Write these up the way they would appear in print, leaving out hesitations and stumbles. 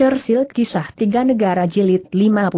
Cersil Kisah Tiga Negara Jilid 57.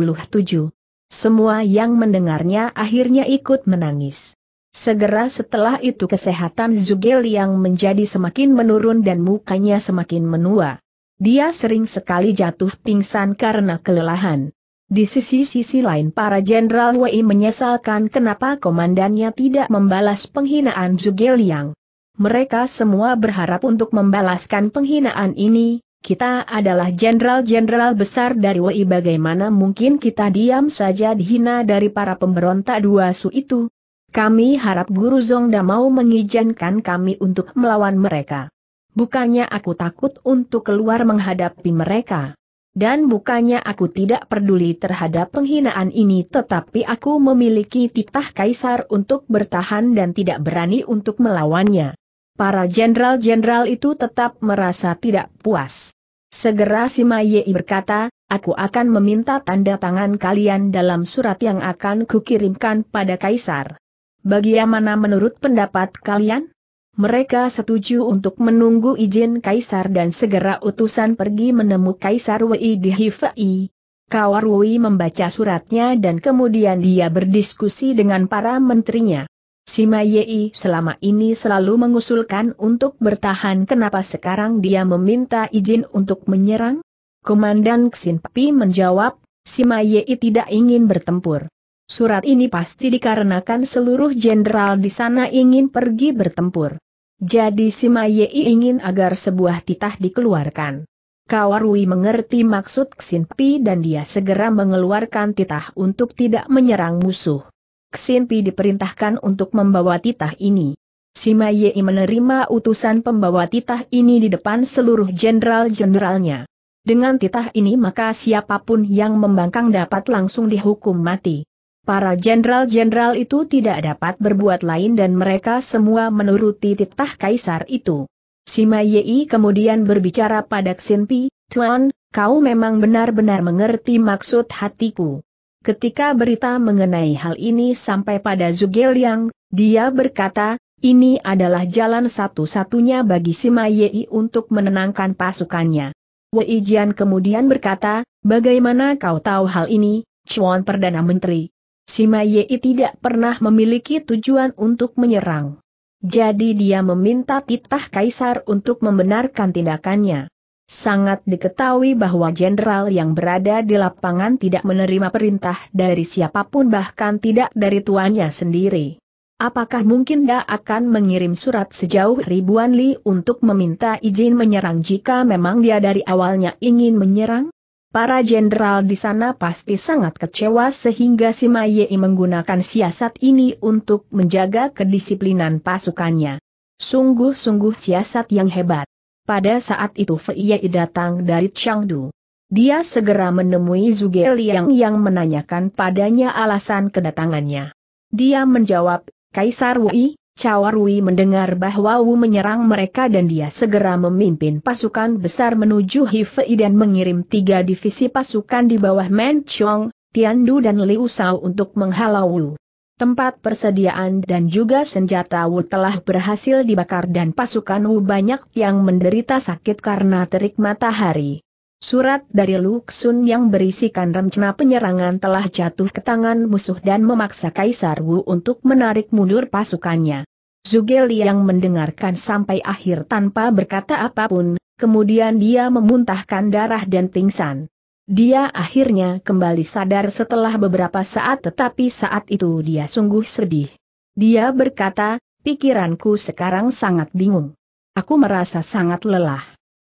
Semua yang mendengarnya akhirnya ikut menangis. Segera setelah itu kesehatan Zhuge Liang menjadi semakin menurun dan mukanya semakin menua. Dia sering sekali jatuh pingsan karena kelelahan. Di sisi-sisi lain para Jenderal Wei menyesalkan kenapa komandannya tidak membalas penghinaan Zhuge Liang. Mereka semua berharap untuk membalaskan penghinaan ini. Kita adalah jenderal-jenderal besar dari Wei, bagaimana mungkin kita diam saja dihina dari para pemberontak dua su itu? Kami harap Guru Zongda mau mengizinkan kami untuk melawan mereka. Bukannya aku takut untuk keluar menghadapi mereka. Dan bukannya aku tidak peduli terhadap penghinaan ini, tetapi aku memiliki titah kaisar untuk bertahan dan tidak berani untuk melawannya. Para jenderal-jenderal itu tetap merasa tidak puas. Segera Sima Yi berkata, aku akan meminta tanda tangan kalian dalam surat yang akan kukirimkan pada kaisar. Bagaimana menurut pendapat kalian? Mereka setuju untuk menunggu izin kaisar dan segera utusan pergi menemui Kaisar Wei di Hifei. Kaisar Wei membaca suratnya dan kemudian dia berdiskusi dengan para menterinya. Sima Yi selama ini selalu mengusulkan untuk bertahan, kenapa sekarang dia meminta izin untuk menyerang? Komandan Xin Pi menjawab, Sima Yi tidak ingin bertempur. Surat ini pasti dikarenakan seluruh jenderal di sana ingin pergi bertempur. Jadi Sima Yi ingin agar sebuah titah dikeluarkan. Cao Rui mengerti maksud Xin Pi dan dia segera mengeluarkan titah untuk tidak menyerang musuh. Xin Pi diperintahkan untuk membawa titah ini. Sima Yi menerima utusan pembawa titah ini di depan seluruh jenderal-jenderalnya. Dengan titah ini maka siapapun yang membangkang dapat langsung dihukum mati. Para jenderal-jenderal itu tidak dapat berbuat lain dan mereka semua menuruti titah kaisar itu. Sima Yi kemudian berbicara pada Xin Pi, Tuan, kau memang benar-benar mengerti maksud hatiku. Ketika berita mengenai hal ini sampai pada Zhuge Liang, dia berkata, ini adalah jalan satu-satunya bagi Sima Yi untuk menenangkan pasukannya. Wei Jian kemudian berkata, bagaimana kau tahu hal ini, Chuan Perdana Menteri? Sima Yi tidak pernah memiliki tujuan untuk menyerang. Jadi dia meminta titah kaisar untuk membenarkan tindakannya. Sangat diketahui bahwa jenderal yang berada di lapangan tidak menerima perintah dari siapapun, bahkan tidak dari tuannya sendiri. Apakah mungkin dia akan mengirim surat sejauh ribuan li untuk meminta izin menyerang jika memang dia dari awalnya ingin menyerang? Para jenderal di sana pasti sangat kecewa sehingga Sima Yi menggunakan siasat ini untuk menjaga kedisiplinan pasukannya. Sungguh-sungguh siasat yang hebat. Pada saat itu Fei Yi datang dari Chengdu. Dia segera menemui Zhuge Liang yang menanyakan padanya alasan kedatangannya. Dia menjawab, Kaisar Wei. Cao Rui mendengar bahwa Wu menyerang mereka dan dia segera memimpin pasukan besar menuju Hifei dan mengirim 3 divisi pasukan di bawah Men Chong, Tiandu dan Liu Shao untuk menghalau Wu. Tempat persediaan dan juga senjata Wu telah berhasil dibakar dan pasukan Wu banyak yang menderita sakit karena terik matahari. Surat dari Lu Xun yang berisikan rencana penyerangan telah jatuh ke tangan musuh dan memaksa Kaisar Wu untuk menarik mundur pasukannya. Zhuge Liang mendengarkan sampai akhir tanpa berkata apapun, kemudian dia memuntahkan darah dan pingsan. Dia akhirnya kembali sadar setelah beberapa saat, tetapi saat itu dia sungguh sedih. Dia berkata, pikiranku sekarang sangat bingung. Aku merasa sangat lelah.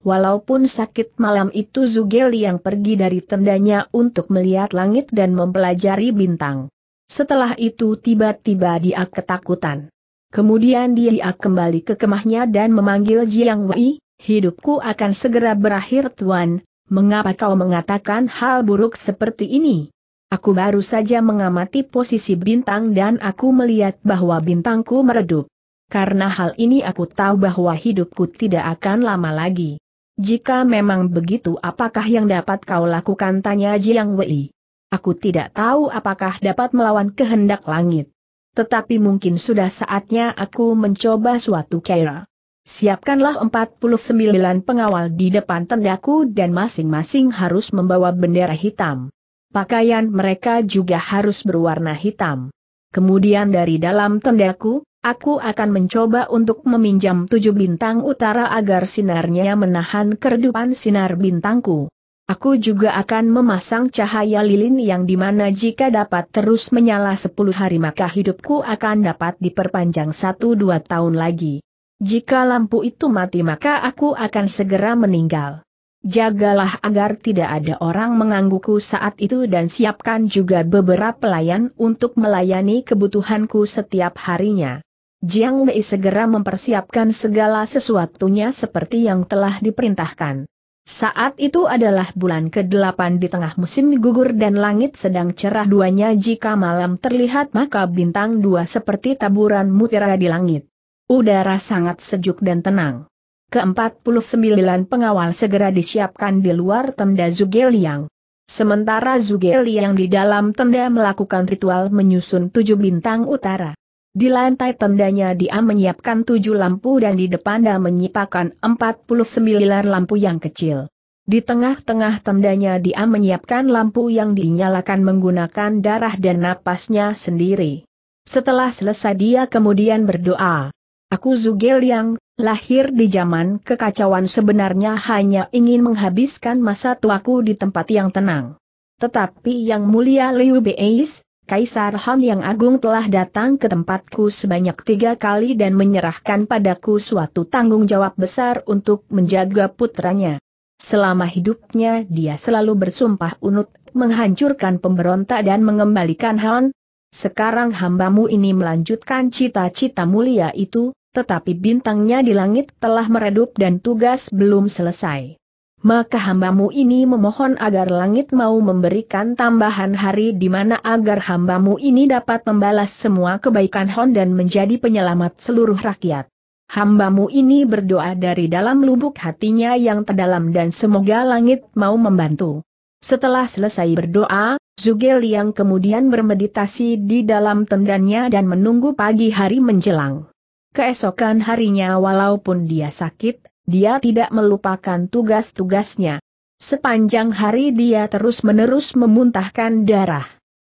Walaupun sakit malam itu Zhuge Liang pergi dari tendanya untuk melihat langit dan mempelajari bintang. Setelah itu tiba-tiba dia ketakutan. Kemudian dia kembali ke kemahnya dan memanggil Jiang Wei, hidupku akan segera berakhir Tuan, mengapa kau mengatakan hal buruk seperti ini? Aku baru saja mengamati posisi bintang dan aku melihat bahwa bintangku meredup. Karena hal ini aku tahu bahwa hidupku tidak akan lama lagi. Jika memang begitu, apakah yang dapat kau lakukan? Tanya Jiang Wei. Aku tidak tahu apakah dapat melawan kehendak langit. Tetapi mungkin sudah saatnya aku mencoba suatu cara. Siapkanlah 49 pengawal di depan tendaku dan masing-masing harus membawa bendera hitam. Pakaian mereka juga harus berwarna hitam. Kemudian dari dalam tendaku, aku akan mencoba untuk meminjam 7 bintang utara agar sinarnya menahan keredupan sinar bintangku. Aku juga akan memasang cahaya lilin yang dimana jika dapat terus menyala 10 hari maka hidupku akan dapat diperpanjang 1-2 tahun lagi. Jika lampu itu mati maka aku akan segera meninggal. Jagalah agar tidak ada orang menggangguku saat itu dan siapkan juga beberapa pelayan untuk melayani kebutuhanku setiap harinya. Jiang Wei segera mempersiapkan segala sesuatunya seperti yang telah diperintahkan. Saat itu adalah bulan ke-8 di tengah musim gugur dan langit sedang cerah duanya. Jika malam terlihat maka bintang 2 seperti taburan mutiara di langit. Udara sangat sejuk dan tenang. Ke-49 pengawal segera disiapkan di luar tenda Zhuge Liang. Sementara Zhuge Liang di dalam tenda melakukan ritual menyusun 7 bintang utara. Di lantai tendanya dia menyiapkan 7 lampu dan di depannya menyiapkan 49 lampu yang kecil. Di tengah-tengah tendanya dia menyiapkan lampu yang dinyalakan menggunakan darah dan napasnya sendiri. Setelah selesai dia kemudian berdoa. Aku Zhuge Liang, lahir di zaman kekacauan sebenarnya hanya ingin menghabiskan masa tuaku di tempat yang tenang. Tetapi Yang Mulia Liu Beis, Kaisar Han yang Agung telah datang ke tempatku sebanyak 3 kali dan menyerahkan padaku suatu tanggung jawab besar untuk menjaga putranya. Selama hidupnya dia selalu bersumpah unut, menghancurkan pemberontak dan mengembalikan Han. Sekarang hambamu ini melanjutkan cita-cita mulia itu, tetapi bintangnya di langit telah meredup dan tugas belum selesai. Maka hambamu ini memohon agar langit mau memberikan tambahan hari di mana agar hambamu ini dapat membalas semua kebaikan Han dan menjadi penyelamat seluruh rakyat. Hambamu ini berdoa dari dalam lubuk hatinya yang terdalam dan semoga langit mau membantu. Setelah selesai berdoa, Zhuge Liang kemudian bermeditasi di dalam tendanya dan menunggu pagi hari menjelang. Keesokan harinya walaupun dia sakit, dia tidak melupakan tugas-tugasnya. Sepanjang hari dia terus-menerus memuntahkan darah.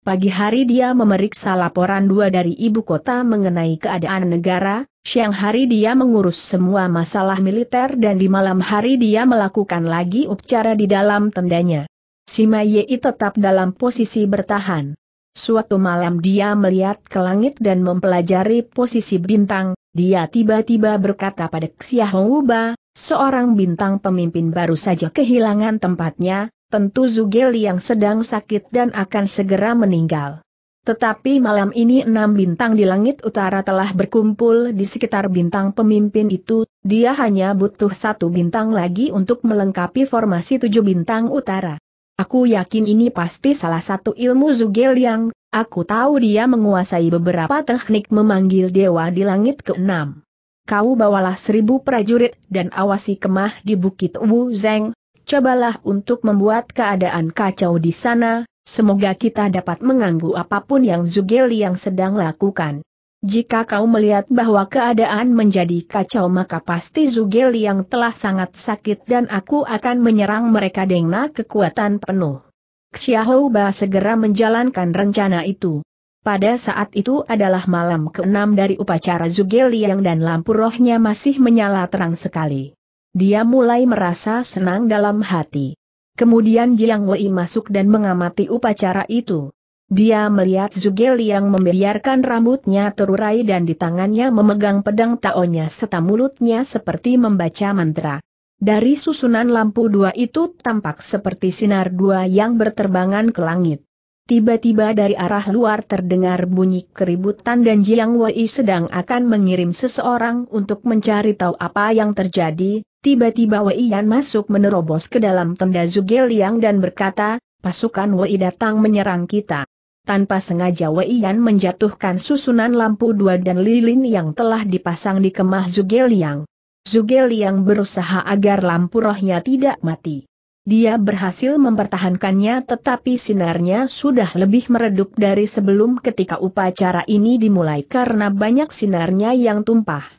Pagi hari dia memeriksa laporan 2 dari ibu kota mengenai keadaan negara, siang hari dia mengurus semua masalah militer dan di malam hari dia melakukan lagi upacara di dalam tendanya. Sima Yi tetap dalam posisi bertahan. Suatu malam dia melihat ke langit dan mempelajari posisi bintang. Dia tiba-tiba berkata pada Xiahou Ba, seorang bintang pemimpin baru saja kehilangan tempatnya, tentu Zhuge Liang sedang sakit dan akan segera meninggal. Tetapi malam ini 6 bintang di langit utara telah berkumpul di sekitar bintang pemimpin itu, dia hanya butuh 1 bintang lagi untuk melengkapi formasi 7 bintang utara. Aku yakin ini pasti salah satu ilmu Zhuge Liang. Aku tahu dia menguasai beberapa teknik memanggil dewa di langit ke-6. Kau bawalah 1000 prajurit dan awasi kemah di Bukit Wu Zeng. Cobalah untuk membuat keadaan kacau di sana, semoga kita dapat mengganggu apapun yang Zhuge Liang sedang lakukan. Jika kau melihat bahwa keadaan menjadi kacau maka pasti Zhuge Liang telah sangat sakit dan aku akan menyerang mereka dengan kekuatan penuh. Xiahou Ba segera menjalankan rencana itu. Pada saat itu adalah malam ke-6 dari upacara Zhuge Liang dan lampu rohnya masih menyala terang sekali. Dia mulai merasa senang dalam hati. Kemudian Jiang Wei masuk dan mengamati upacara itu. Dia melihat Zhuge Liang membiarkan rambutnya terurai dan di tangannya memegang pedang Taonya serta mulutnya seperti membaca mantra. Dari susunan lampu 2 itu tampak seperti sinar 2 yang berterbangan ke langit. Tiba-tiba dari arah luar terdengar bunyi keributan dan Jiang Wei sedang akan mengirim seseorang untuk mencari tahu apa yang terjadi. Tiba-tiba Wei Yan masuk menerobos ke dalam tenda Zhuge Liang dan berkata, pasukan Wei datang menyerang kita. Tanpa sengaja Wei Yan menjatuhkan susunan lampu 2 dan lilin yang telah dipasang di kemah Zhuge Liang. Zhuge Liang berusaha agar lampu rohnya tidak mati. Dia berhasil mempertahankannya tetapi sinarnya sudah lebih meredup dari sebelum ketika upacara ini dimulai karena banyak sinarnya yang tumpah.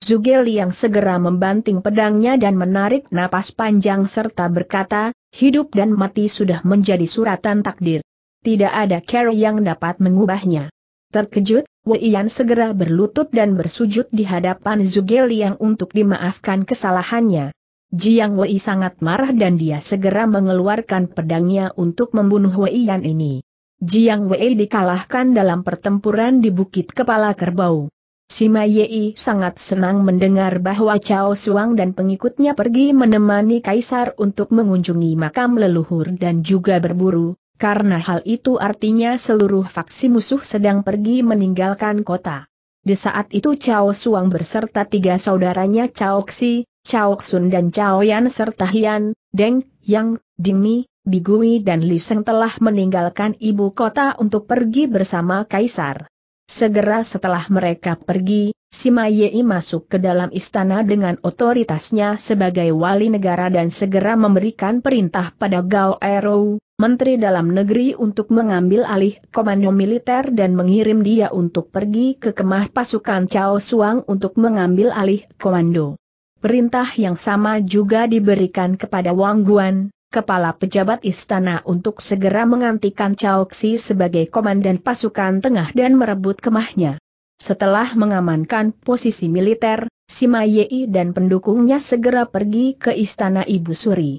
Zhuge Liang segera membanting pedangnya dan menarik napas panjang serta berkata, hidup dan mati sudah menjadi suratan takdir. Tidak ada cara yang dapat mengubahnya. Terkejut, Wei Yan segera berlutut dan bersujud di hadapan Zhuge Liang untuk dimaafkan kesalahannya. Jiang Wei sangat marah dan dia segera mengeluarkan pedangnya untuk membunuh Wei Yan ini. Jiang Wei dikalahkan dalam pertempuran di Bukit Kepala Kerbau. Sima Yi sangat senang mendengar bahwa Cao Shuang dan pengikutnya pergi menemani Kaisar untuk mengunjungi makam leluhur dan juga berburu, karena hal itu artinya seluruh faksi musuh sedang pergi meninggalkan kota. Di saat itu Cao Shuang berserta tiga saudaranya Cao Xi, Cao Xun dan Cao Yan serta Hian, Deng, Yang, Dimi, Bigui dan Li Xin telah meninggalkan ibu kota untuk pergi bersama Kaisar. Segera setelah mereka pergi, Sima Yi masuk ke dalam istana dengan otoritasnya sebagai wali negara dan segera memberikan perintah pada Gao Erou, menteri dalam negeri untuk mengambil alih komando militer dan mengirim dia untuk pergi ke kemah pasukan Cao Shuang untuk mengambil alih komando. Perintah yang sama juga diberikan kepada Wang Guan, kepala pejabat istana untuk segera menggantikan Cao Xi sebagai komandan pasukan tengah dan merebut kemahnya. Setelah mengamankan posisi militer, Sima Yi dan pendukungnya segera pergi ke istana Ibu Suri.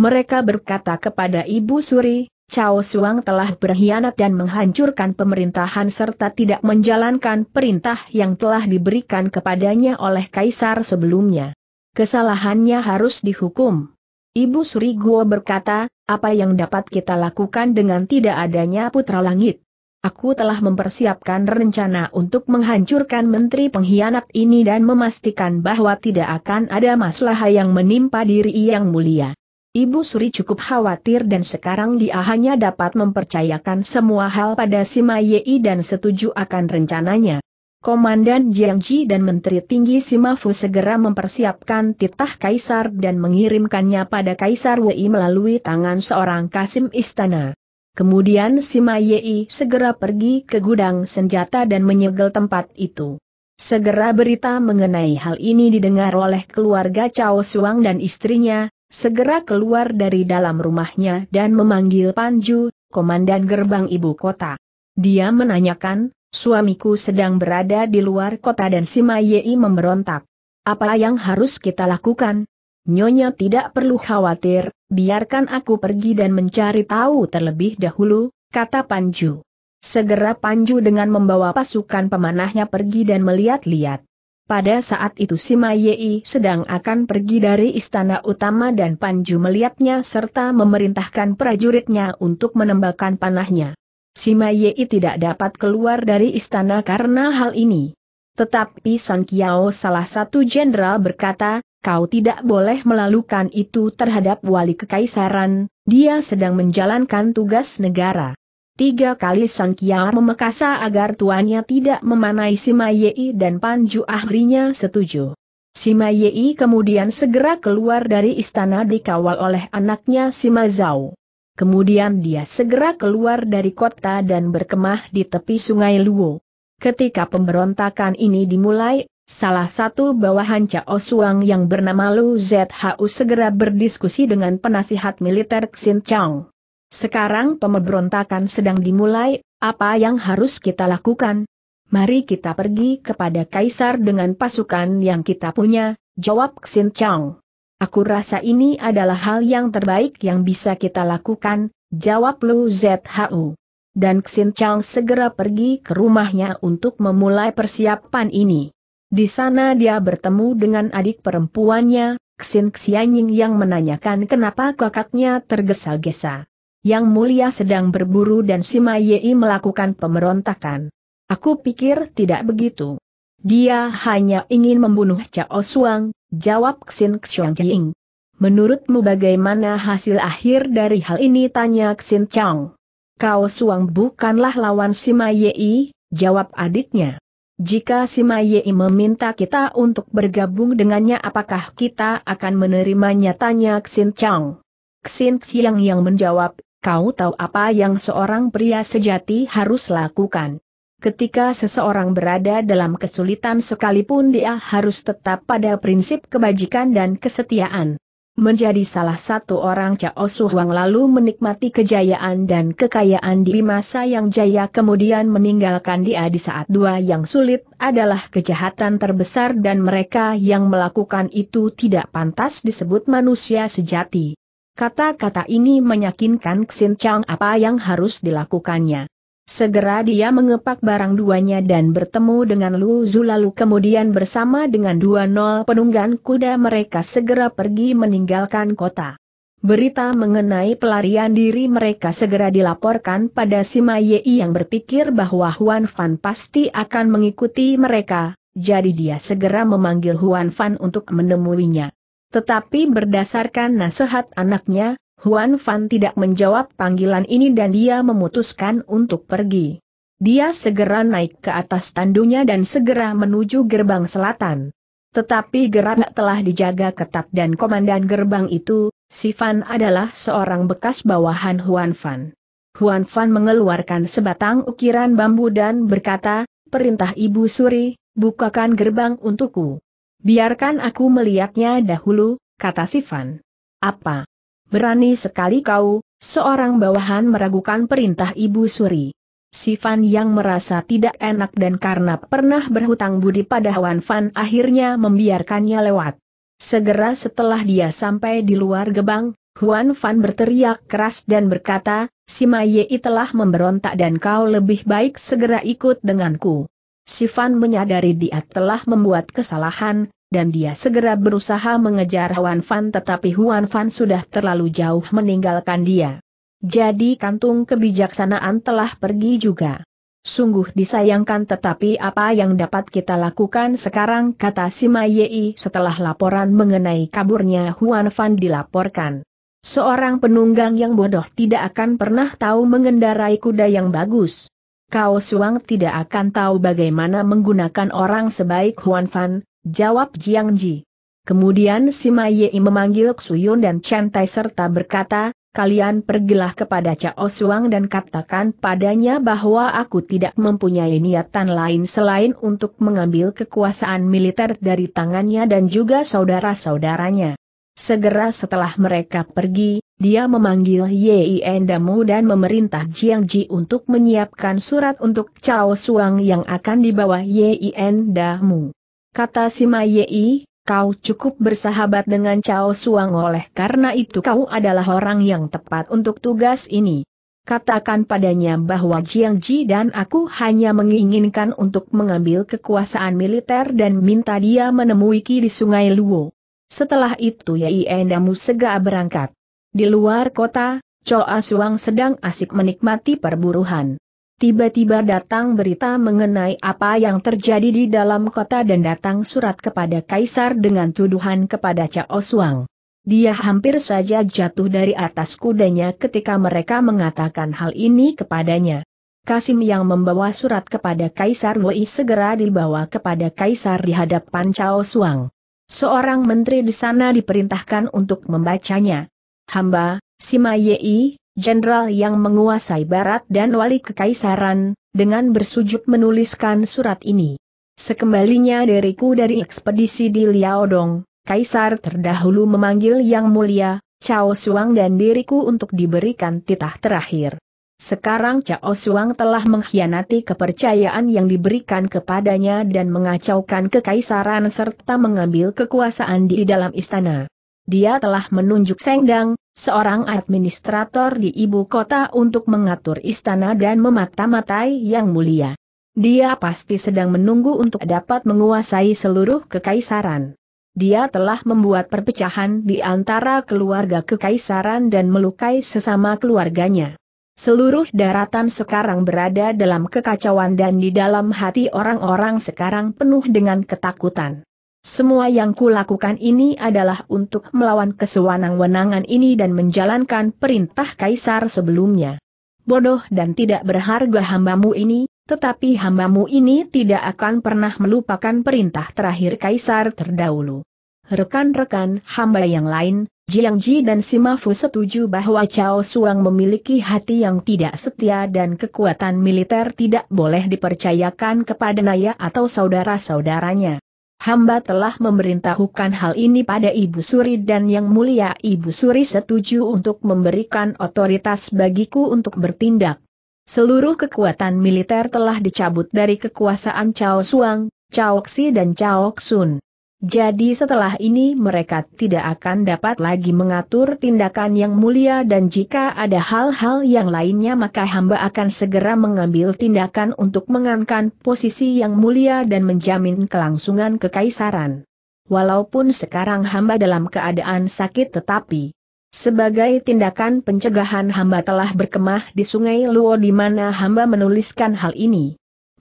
Mereka berkata kepada Ibu Suri, Cao Shuang telah berkhianat dan menghancurkan pemerintahan serta tidak menjalankan perintah yang telah diberikan kepadanya oleh Kaisar sebelumnya. Kesalahannya harus dihukum. Ibu Suri Guo berkata, apa yang dapat kita lakukan dengan tidak adanya Putra Langit? Aku telah mempersiapkan rencana untuk menghancurkan menteri pengkhianat ini dan memastikan bahwa tidak akan ada masalah yang menimpa diri yang mulia. Ibu Suri cukup khawatir dan sekarang dia hanya dapat mempercayakan semua hal pada Sima Yi dan setuju akan rencananya. Komandan Jiang Ji dan Menteri Tinggi Sima Fu segera mempersiapkan titah Kaisar dan mengirimkannya pada Kaisar Wei melalui tangan seorang kasim istana. Kemudian Sima Yi segera pergi ke gudang senjata dan menyegel tempat itu. Segera berita mengenai hal ini didengar oleh keluarga Cao Shuang dan istrinya, segera keluar dari dalam rumahnya dan memanggil Pan Ju, komandan gerbang ibu kota. Dia menanyakan, suamiku sedang berada di luar kota dan Sima Yi memberontak. Apa yang harus kita lakukan? Nyonya tidak perlu khawatir, biarkan aku pergi dan mencari tahu terlebih dahulu, kata Pan Ju. Segera Pan Ju dengan membawa pasukan pemanahnya pergi dan melihat-lihat. Pada saat itu Sima Yi sedang akan pergi dari istana utama dan Pan Ju melihatnya serta memerintahkan prajuritnya untuk menembakkan panahnya. Sima Yi tidak dapat keluar dari istana karena hal ini. Tetapi Sun Qiao salah satu jenderal berkata, kau tidak boleh melakukan itu terhadap wali kekaisaran, dia sedang menjalankan tugas negara. 3 kali Sun Qiao memaksa agar tuannya tidak memanai Sima Yi dan Pan Ju akhirnya setuju. Sima Yi kemudian segera keluar dari istana dikawal oleh anaknya Sima Zhao. Kemudian dia segera keluar dari kota dan berkemah di tepi sungai Luo. Ketika pemberontakan ini dimulai, salah satu bawahan Cao Shuang yang bernama Lu Zhu segera berdiskusi dengan penasihat militer Xin Chang. Sekarang pemberontakan sedang dimulai, apa yang harus kita lakukan? Mari kita pergi kepada Kaisar dengan pasukan yang kita punya, jawab Xin Chang. Aku rasa ini adalah hal yang terbaik yang bisa kita lakukan, jawab Lu Zhu. Dan Xin Chang segera pergi ke rumahnya untuk memulai persiapan ini. Di sana dia bertemu dengan adik perempuannya, Xin Xianying yang menanyakan kenapa kakaknya tergesa-gesa. Yang mulia sedang berburu dan Sima Yi melakukan pemberontakan. Aku pikir tidak begitu. Dia hanya ingin membunuh Cao Shuang, jawab Xin Xiangjing. Menurutmu bagaimana hasil akhir dari hal ini? Tanya Xin Chang. Cao Shuang bukanlah lawan Sima Yi, jawab adiknya. Jika Sima Yi meminta kita untuk bergabung dengannya, apakah kita akan menerimanya? Tanya Xin Chang. Xin Xiang yang menjawab, kau tahu apa yang seorang pria sejati harus lakukan. Ketika seseorang berada dalam kesulitan sekalipun dia harus tetap pada prinsip kebajikan dan kesetiaan. Menjadi salah satu orang Cao Shuang lalu menikmati kejayaan dan kekayaan di masa yang jaya kemudian meninggalkan dia di saat dua yang sulit adalah kejahatan terbesar dan mereka yang melakukan itu tidak pantas disebut manusia sejati. Kata-kata ini meyakinkan Xin Chang apa yang harus dilakukannya. Segera dia mengepak barang duanya dan bertemu dengan Lu Zhu lalu kemudian bersama dengan 20 penunggang kuda mereka segera pergi meninggalkan kota. Berita mengenai pelarian diri mereka segera dilaporkan pada Sima Yi yang berpikir bahwa Huan Fan pasti akan mengikuti mereka, jadi dia segera memanggil Huan Fan untuk menemuinya. Tetapi berdasarkan nasihat anaknya, Huan Fan tidak menjawab panggilan ini dan dia memutuskan untuk pergi. Dia segera naik ke atas tandunya dan segera menuju gerbang selatan. Tetapi gerak telah dijaga ketat dan komandan gerbang itu, Sifan adalah seorang bekas bawahan Huan Fan. Huan Fan mengeluarkan sebatang ukiran bambu dan berkata, "Perintah Ibu Suri, bukakan gerbang untukku." "Biarkan aku melihatnya dahulu," kata Sifan. "Apa? Berani sekali kau," seorang bawahan meragukan perintah Ibu Suri. Sifan yang merasa tidak enak dan karena pernah berhutang budi pada Huan Fan akhirnya membiarkannya lewat. Segera setelah dia sampai di luar gerbang, Huan Fan berteriak keras dan berkata, "Sima Yi telah memberontak dan kau lebih baik segera ikut denganku." Sifan menyadari dia telah membuat kesalahan, dan dia segera berusaha mengejar Huan Fan tetapi Huan Fan sudah terlalu jauh meninggalkan dia. Jadi kantung kebijaksanaan telah pergi juga. "Sungguh disayangkan tetapi apa yang dapat kita lakukan sekarang," kata Sima Yi setelah laporan mengenai kaburnya Huan Fan dilaporkan. "Seorang penunggang yang bodoh tidak akan pernah tahu mengendarai kuda yang bagus. Cao Shuang tidak akan tahu bagaimana menggunakan orang sebaik Huan Fan," jawab Jiang Ji. Kemudian Sima Yi memanggil Xuyun dan Chen Tai serta berkata, "Kalian pergilah kepada Cao Shuang dan katakan padanya bahwa aku tidak mempunyai niatan lain selain untuk mengambil kekuasaan militer dari tangannya dan juga saudara-saudaranya." Segera setelah mereka pergi, dia memanggil Yin Damu dan memerintah Jiang Ji untuk menyiapkan surat untuk Cao Shuang yang akan dibawa Yin Damu. Kata Sima Yi, "Kau cukup bersahabat dengan Cao Shuang oleh karena itu kau adalah orang yang tepat untuk tugas ini. Katakan padanya bahwa Jiang Ji dan aku hanya menginginkan untuk mengambil kekuasaan militer dan minta dia menemui Ki di Sungai Luo." Setelah itu Yin Damu segera berangkat. Di luar kota, Cao Shuang sedang asik menikmati perburuhan. Tiba-tiba datang berita mengenai apa yang terjadi di dalam kota dan datang surat kepada Kaisar dengan tuduhan kepada Cao Shuang. Dia hampir saja jatuh dari atas kudanya ketika mereka mengatakan hal ini kepadanya. Kasim yang membawa surat kepada Kaisar Wei segera dibawa kepada Kaisar di hadapan Cao Shuang. Seorang menteri di sana diperintahkan untuk membacanya. "Hamba, Sima Yi, jenderal yang menguasai barat dan wali kekaisaran, dengan bersujud menuliskan surat ini. Sekembalinya diriku dari ekspedisi di Liaodong, Kaisar terdahulu memanggil Yang Mulia, Cao Shuang dan diriku untuk diberikan titah terakhir. Sekarang Cao Shuang telah mengkhianati kepercayaan yang diberikan kepadanya dan mengacaukan kekaisaran serta mengambil kekuasaan di dalam istana. Dia telah menunjuk Seng Deng, seorang administrator di ibu kota untuk mengatur istana dan memata-matai Yang Mulia. Dia pasti sedang menunggu untuk dapat menguasai seluruh kekaisaran. Dia telah membuat perpecahan di antara keluarga kekaisaran dan melukai sesama keluarganya. Seluruh daratan sekarang berada dalam kekacauan dan di dalam hati orang-orang sekarang penuh dengan ketakutan. Semua yang kulakukan ini adalah untuk melawan kesewenang-wenangan ini dan menjalankan perintah Kaisar sebelumnya. Bodoh dan tidak berharga hambamu ini, tetapi hambamu ini tidak akan pernah melupakan perintah terakhir Kaisar terdahulu. Rekan-rekan hamba yang lain, Jiang Ji dan Sima Fu setuju bahwa Cao Shuang memiliki hati yang tidak setia dan kekuatan militer tidak boleh dipercayakan kepada Naya atau saudara-saudaranya. Hamba telah memberitahukan hal ini pada Ibu Suri dan Yang Mulia Ibu Suri setuju untuk memberikan otoritas bagiku untuk bertindak. Seluruh kekuatan militer telah dicabut dari kekuasaan Cao Shuang, Cao Xi dan Cao Xun. Jadi setelah ini mereka tidak akan dapat lagi mengatur tindakan yang mulia dan jika ada hal-hal yang lainnya maka hamba akan segera mengambil tindakan untuk mengamankan posisi yang mulia dan menjamin kelangsungan kekaisaran. Walaupun sekarang hamba dalam keadaan sakit tetapi sebagai tindakan pencegahan hamba telah berkemah di Sungai Luo di mana hamba menuliskan hal ini.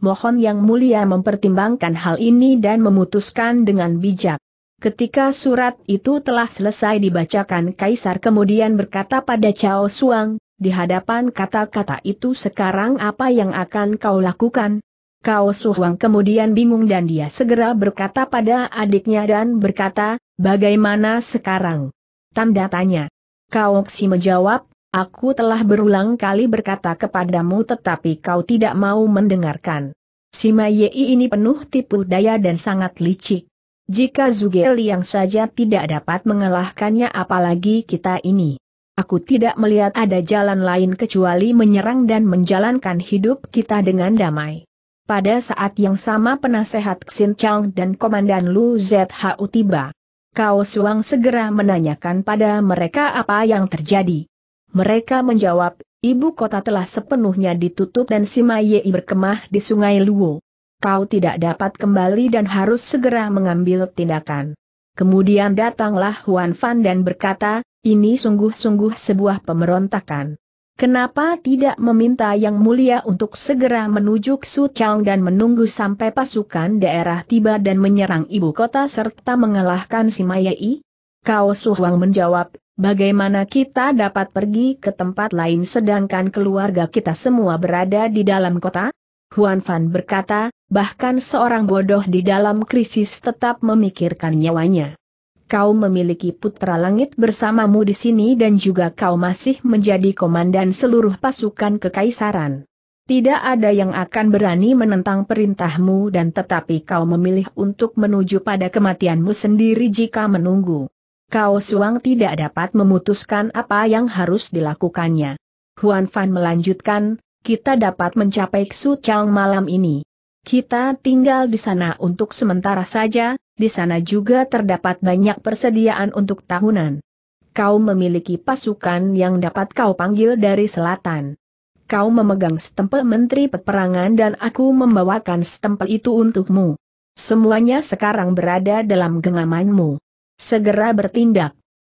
Mohon Yang Mulia mempertimbangkan hal ini dan memutuskan dengan bijak. Ketika surat itu telah selesai dibacakan, Kaisar kemudian berkata pada Cao Shuang, di hadapan kata-kata itu sekarang apa yang akan kau lakukan? Cao Shuang kemudian bingung dan dia segera berkata pada adiknya dan berkata, bagaimana sekarang? Tanda tanya. Cao Xi menjawab, aku telah berulang kali berkata kepadamu tetapi kau tidak mau mendengarkan. Sima Yi ini penuh tipu daya dan sangat licik. Jika Zhuge Liang saja tidak dapat mengalahkannya apalagi kita ini. Aku tidak melihat ada jalan lain kecuali menyerang dan menjalankan hidup kita dengan damai. Pada saat yang sama penasehat Xin Chang dan Komandan Lu Zhu tiba. Cao Shuang segera menanyakan pada mereka apa yang terjadi. Mereka menjawab, ibu kota telah sepenuhnya ditutup dan Sima Yi berkemah di Sungai Luo. Kau tidak dapat kembali dan harus segera mengambil tindakan. Kemudian datanglah Huan Fan dan berkata, ini sungguh-sungguh sebuah pemberontakan. Kenapa tidak meminta Yang Mulia untuk segera menuju ke Su Chang dan menunggu sampai pasukan daerah tiba dan menyerang ibu kota serta mengalahkan Sima Yi? Cao Shuang menjawab, bagaimana kita dapat pergi ke tempat lain sedangkan keluarga kita semua berada di dalam kota? Huan Fan berkata, bahkan seorang bodoh di dalam krisis tetap memikirkan nyawanya. Kau memiliki putra langit bersamamu di sini dan juga kau masih menjadi komandan seluruh pasukan kekaisaran. Tidak ada yang akan berani menentang perintahmu dan tetapi kau memilih untuk menuju pada kematianmu sendiri jika menunggu. Cao Shuang tidak dapat memutuskan apa yang harus dilakukannya. Huan Fan melanjutkan, kita dapat mencapai Su Chang malam ini. Kita tinggal di sana untuk sementara saja, di sana juga terdapat banyak persediaan untuk tahunan. Kau memiliki pasukan yang dapat kau panggil dari selatan. Kau memegang stempel Menteri Peperangan dan aku membawakan stempel itu untukmu. Semuanya sekarang berada dalam genggamanmu. Segera bertindak.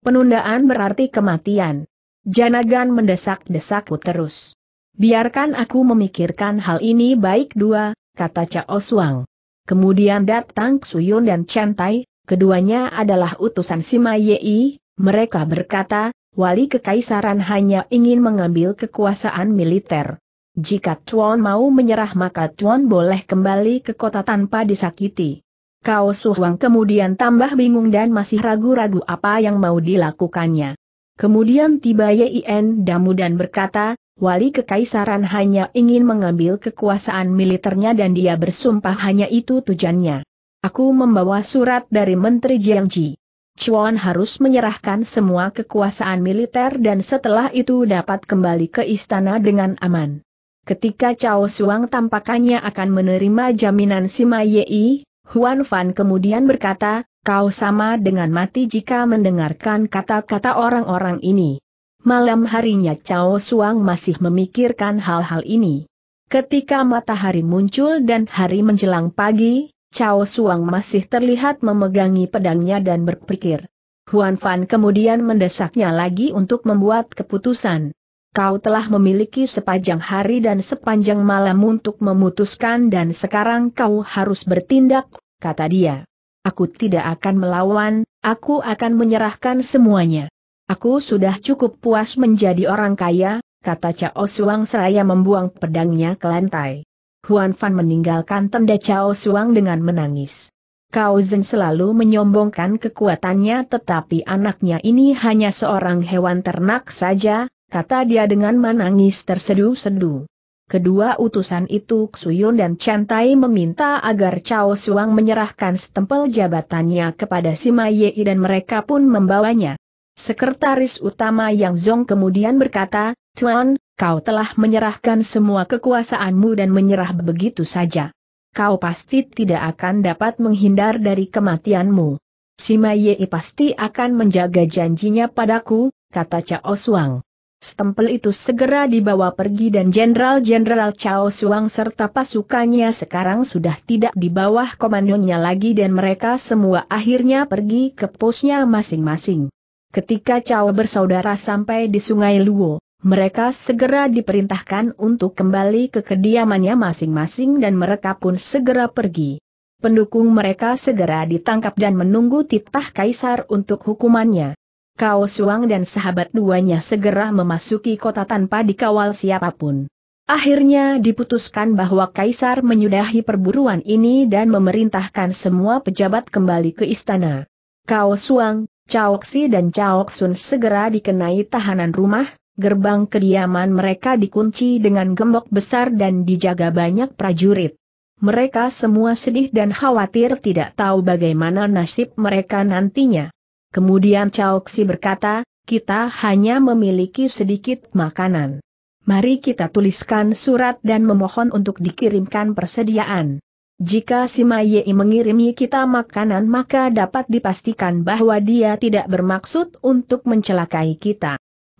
Penundaan berarti kematian. Janagan mendesak-desakku terus. Biarkan aku memikirkan hal ini baik dua, kata Cao Shuang. Kemudian datang Xuyun dan Chen Tai, keduanya adalah utusan Sima Yi. Mereka berkata, wali kekaisaran hanya ingin mengambil kekuasaan militer. Jika Tuan mau menyerah maka Tuan boleh kembali ke kota tanpa disakiti. Cao Shuang kemudian tambah bingung dan masih ragu-ragu apa yang mau dilakukannya. Kemudian tiba Yin Damu dan berkata, wali kekaisaran hanya ingin mengambil kekuasaan militernya dan dia bersumpah hanya itu tujuannya. Aku membawa surat dari Menteri Jiang Ji. Chuan harus menyerahkan semua kekuasaan militer dan setelah itu dapat kembali ke istana dengan aman. Ketika Cao Shuang tampaknya akan menerima jaminan Sima Yi, Huan Fan kemudian berkata, kau sama dengan mati jika mendengarkan kata-kata orang-orang ini. Malam harinya Cao Shuang masih memikirkan hal-hal ini. Ketika matahari muncul dan hari menjelang pagi, Cao Shuang masih terlihat memegangi pedangnya dan berpikir. Huan Fan kemudian mendesaknya lagi untuk membuat keputusan. Kau telah memiliki sepanjang hari dan sepanjang malam untuk memutuskan dan sekarang kau harus bertindak, kata dia. Aku tidak akan melawan, aku akan menyerahkan semuanya. Aku sudah cukup puas menjadi orang kaya, kata Cao Shuang seraya membuang pedangnya ke lantai. Huan Fan meninggalkan tenda Cao Shuang dengan menangis. Cao Xun selalu menyombongkan kekuatannya, tetapi anaknya ini hanya seorang hewan ternak saja, kata dia dengan menangis tersedu-sedu. Kedua utusan itu, Xuyun dan Chen Tai, meminta agar Cao Shuang menyerahkan stempel jabatannya kepada Sima Yi dan mereka pun membawanya. Sekretaris utama Yang Zong kemudian berkata, "Tuan, kau telah menyerahkan semua kekuasaanmu dan menyerah begitu saja. Kau pasti tidak akan dapat menghindar dari kematianmu. Sima Yi pasti akan menjaga janjinya padaku," kata Cao Shuang. Stempel itu segera dibawa pergi dan jenderal-jenderal Cao Shuang serta pasukannya sekarang sudah tidak di bawah komandonya lagi dan mereka semua akhirnya pergi ke posnya masing-masing. Ketika Cao bersaudara sampai di Sungai Luo, mereka segera diperintahkan untuk kembali ke kediamannya masing-masing dan mereka pun segera pergi. Pendukung mereka segera ditangkap dan menunggu titah kaisar untuk hukumannya. Cao Shuang dan sahabat duanya segera memasuki kota tanpa dikawal siapapun. Akhirnya diputuskan bahwa kaisar menyudahi perburuan ini dan memerintahkan semua pejabat kembali ke istana. Cao Shuang, Cao Xi dan Cao Xun segera dikenai tahanan rumah, gerbang kediaman mereka dikunci dengan gembok besar dan dijaga banyak prajurit. Mereka semua sedih dan khawatir tidak tahu bagaimana nasib mereka nantinya. Kemudian Cao Xi berkata, "Kita hanya memiliki sedikit makanan. Mari kita tuliskan surat dan memohon untuk dikirimkan persediaan. Jika Sima Yi mengirimi kita makanan maka dapat dipastikan bahwa dia tidak bermaksud untuk mencelakai kita."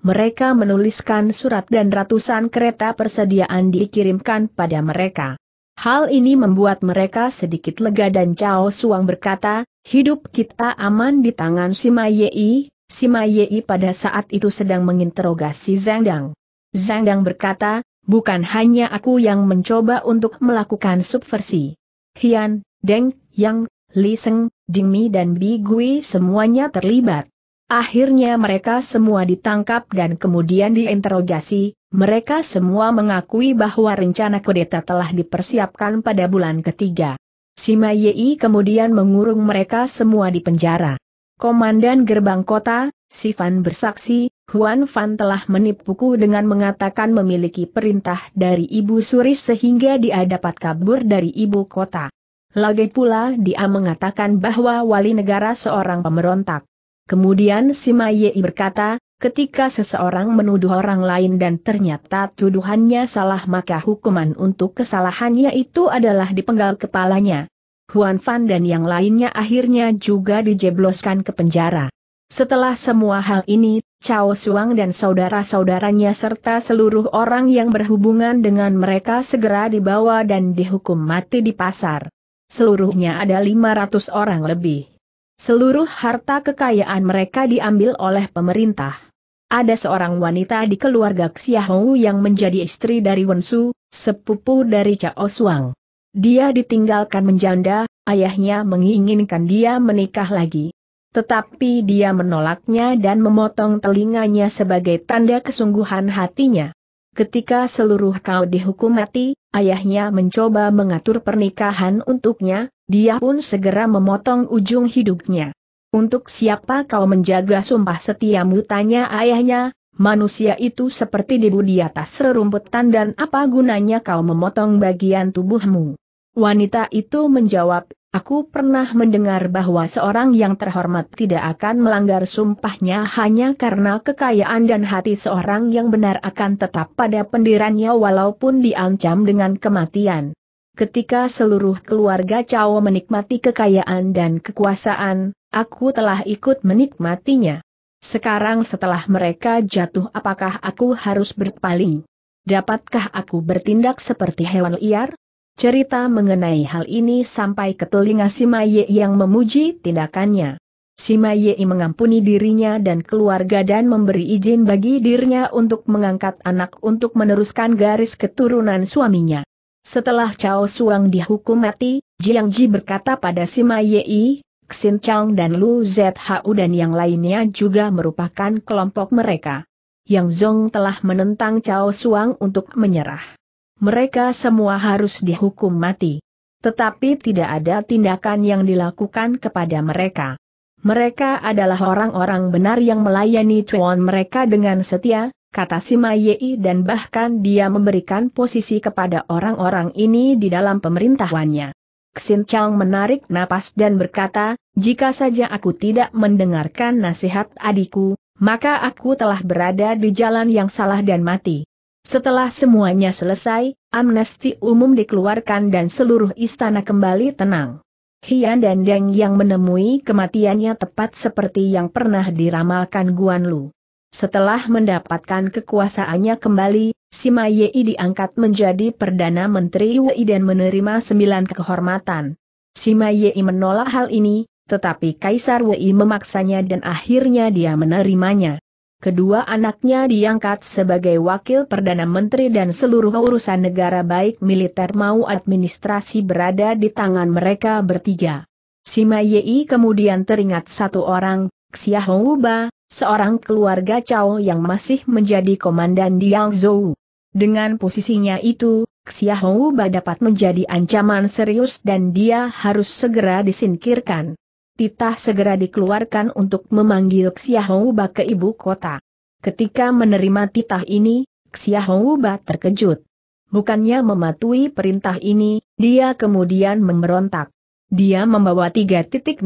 Mereka menuliskan surat dan ratusan kereta persediaan dikirimkan pada mereka. Hal ini membuat mereka sedikit lega dan Cao Shuang berkata, "Hidup kita aman di tangan Sima Yi." Sima Yi pada saat itu sedang menginterogasi Zhang Deng. Zhang Deng berkata, "Bukan hanya aku yang mencoba untuk melakukan subversi. Hian, Deng, Yang, Li Xin, Jingmi dan Bi Gui semuanya terlibat." Akhirnya mereka semua ditangkap dan kemudian diinterogasi. Mereka semua mengakui bahwa rencana kudeta telah dipersiapkan pada bulan ketiga. Sima Yi kemudian mengurung mereka semua di penjara. Komandan gerbang kota, Sifan bersaksi, "Huan Fan telah menipuku dengan mengatakan memiliki perintah dari ibu suri sehingga dia dapat kabur dari ibu kota. Lagi pula dia mengatakan bahwa wali negara seorang pemberontak." Kemudian Sima Yi berkata, "Ketika seseorang menuduh orang lain dan ternyata tuduhannya salah maka hukuman untuk kesalahannya itu adalah dipenggal kepalanya." Huan Fan dan yang lainnya akhirnya juga dijebloskan ke penjara. Setelah semua hal ini, Cao Shuang dan saudara-saudaranya serta seluruh orang yang berhubungan dengan mereka segera dibawa dan dihukum mati di pasar. Seluruhnya ada 500 orang lebih. Seluruh harta kekayaan mereka diambil oleh pemerintah. Ada seorang wanita di keluarga Xiahou yang menjadi istri dari Wensu, sepupu dari Cao Shuang. Dia ditinggalkan menjanda, ayahnya menginginkan dia menikah lagi. Tetapi dia menolaknya dan memotong telinganya sebagai tanda kesungguhan hatinya. Ketika seluruh kaum dihukum mati, ayahnya mencoba mengatur pernikahan untuknya, dia pun segera memotong ujung hidungnya. "Untuk siapa kau menjaga sumpah setiamu?" tanya ayahnya. "Manusia itu seperti debu di atas rerumputan dan apa gunanya kau memotong bagian tubuhmu?" Wanita itu menjawab, "Aku pernah mendengar bahwa seorang yang terhormat tidak akan melanggar sumpahnya hanya karena kekayaan dan hati seorang yang benar akan tetap pada pendiriannya walaupun diancam dengan kematian." Ketika seluruh keluarga Cao menikmati kekayaan dan kekuasaan, aku telah ikut menikmatinya. Sekarang setelah mereka jatuh apakah aku harus berpaling? Dapatkah aku bertindak seperti hewan liar? Cerita mengenai hal ini sampai ke telinga Sima Yi yang memuji tindakannya. Sima Yi mengampuni dirinya dan keluarga dan memberi izin bagi dirinya untuk mengangkat anak untuk meneruskan garis keturunan suaminya. Setelah Cao Shuang dihukum mati, Jiang Ji berkata pada Sima Yi, "Xin Chang dan Lu Zhu dan yang lainnya juga merupakan kelompok mereka. Yang Zong telah menentang Cao Shuang untuk menyerah. Mereka semua harus dihukum mati. tetapi tidak ada tindakan yang dilakukan kepada mereka. Mereka adalah orang-orang benar yang melayani tuan mereka dengan setia, kata Sima Yi, dan bahkan dia memberikan posisi kepada orang-orang ini di dalam pemerintahannya. Xin Chang menarik napas dan berkata, jika saja aku tidak mendengarkan nasihat adikku, maka aku telah berada di jalan yang salah dan mati. Setelah semuanya selesai, amnesti umum dikeluarkan dan seluruh istana kembali tenang. Hian dan Deng yang menemui kematiannya tepat seperti yang pernah diramalkan Guan Lu. Setelah mendapatkan kekuasaannya kembali, Sima Yi diangkat menjadi Perdana Menteri Wei dan menerima 9 kehormatan. Sima Yi menolak hal ini, tetapi Kaisar Wei memaksanya dan akhirnya dia menerimanya. Kedua anaknya diangkat sebagai wakil Perdana Menteri dan seluruh urusan negara baik militer maupun administrasi berada di tangan mereka bertiga. Sima Yi kemudian teringat satu orang, Xiahou Ba, seorang keluarga Cao yang masih menjadi komandan Yang Zhou. Dengan posisinya itu, Xiahou Ba dapat menjadi ancaman serius dan dia harus segera disingkirkan. Titah segera dikeluarkan untuk memanggil Xiahou Ba ke ibu kota. Ketika menerima titah ini, Xiahou Ba terkejut. Bukannya mematuhi perintah ini, dia kemudian memberontak. Dia membawa 3.000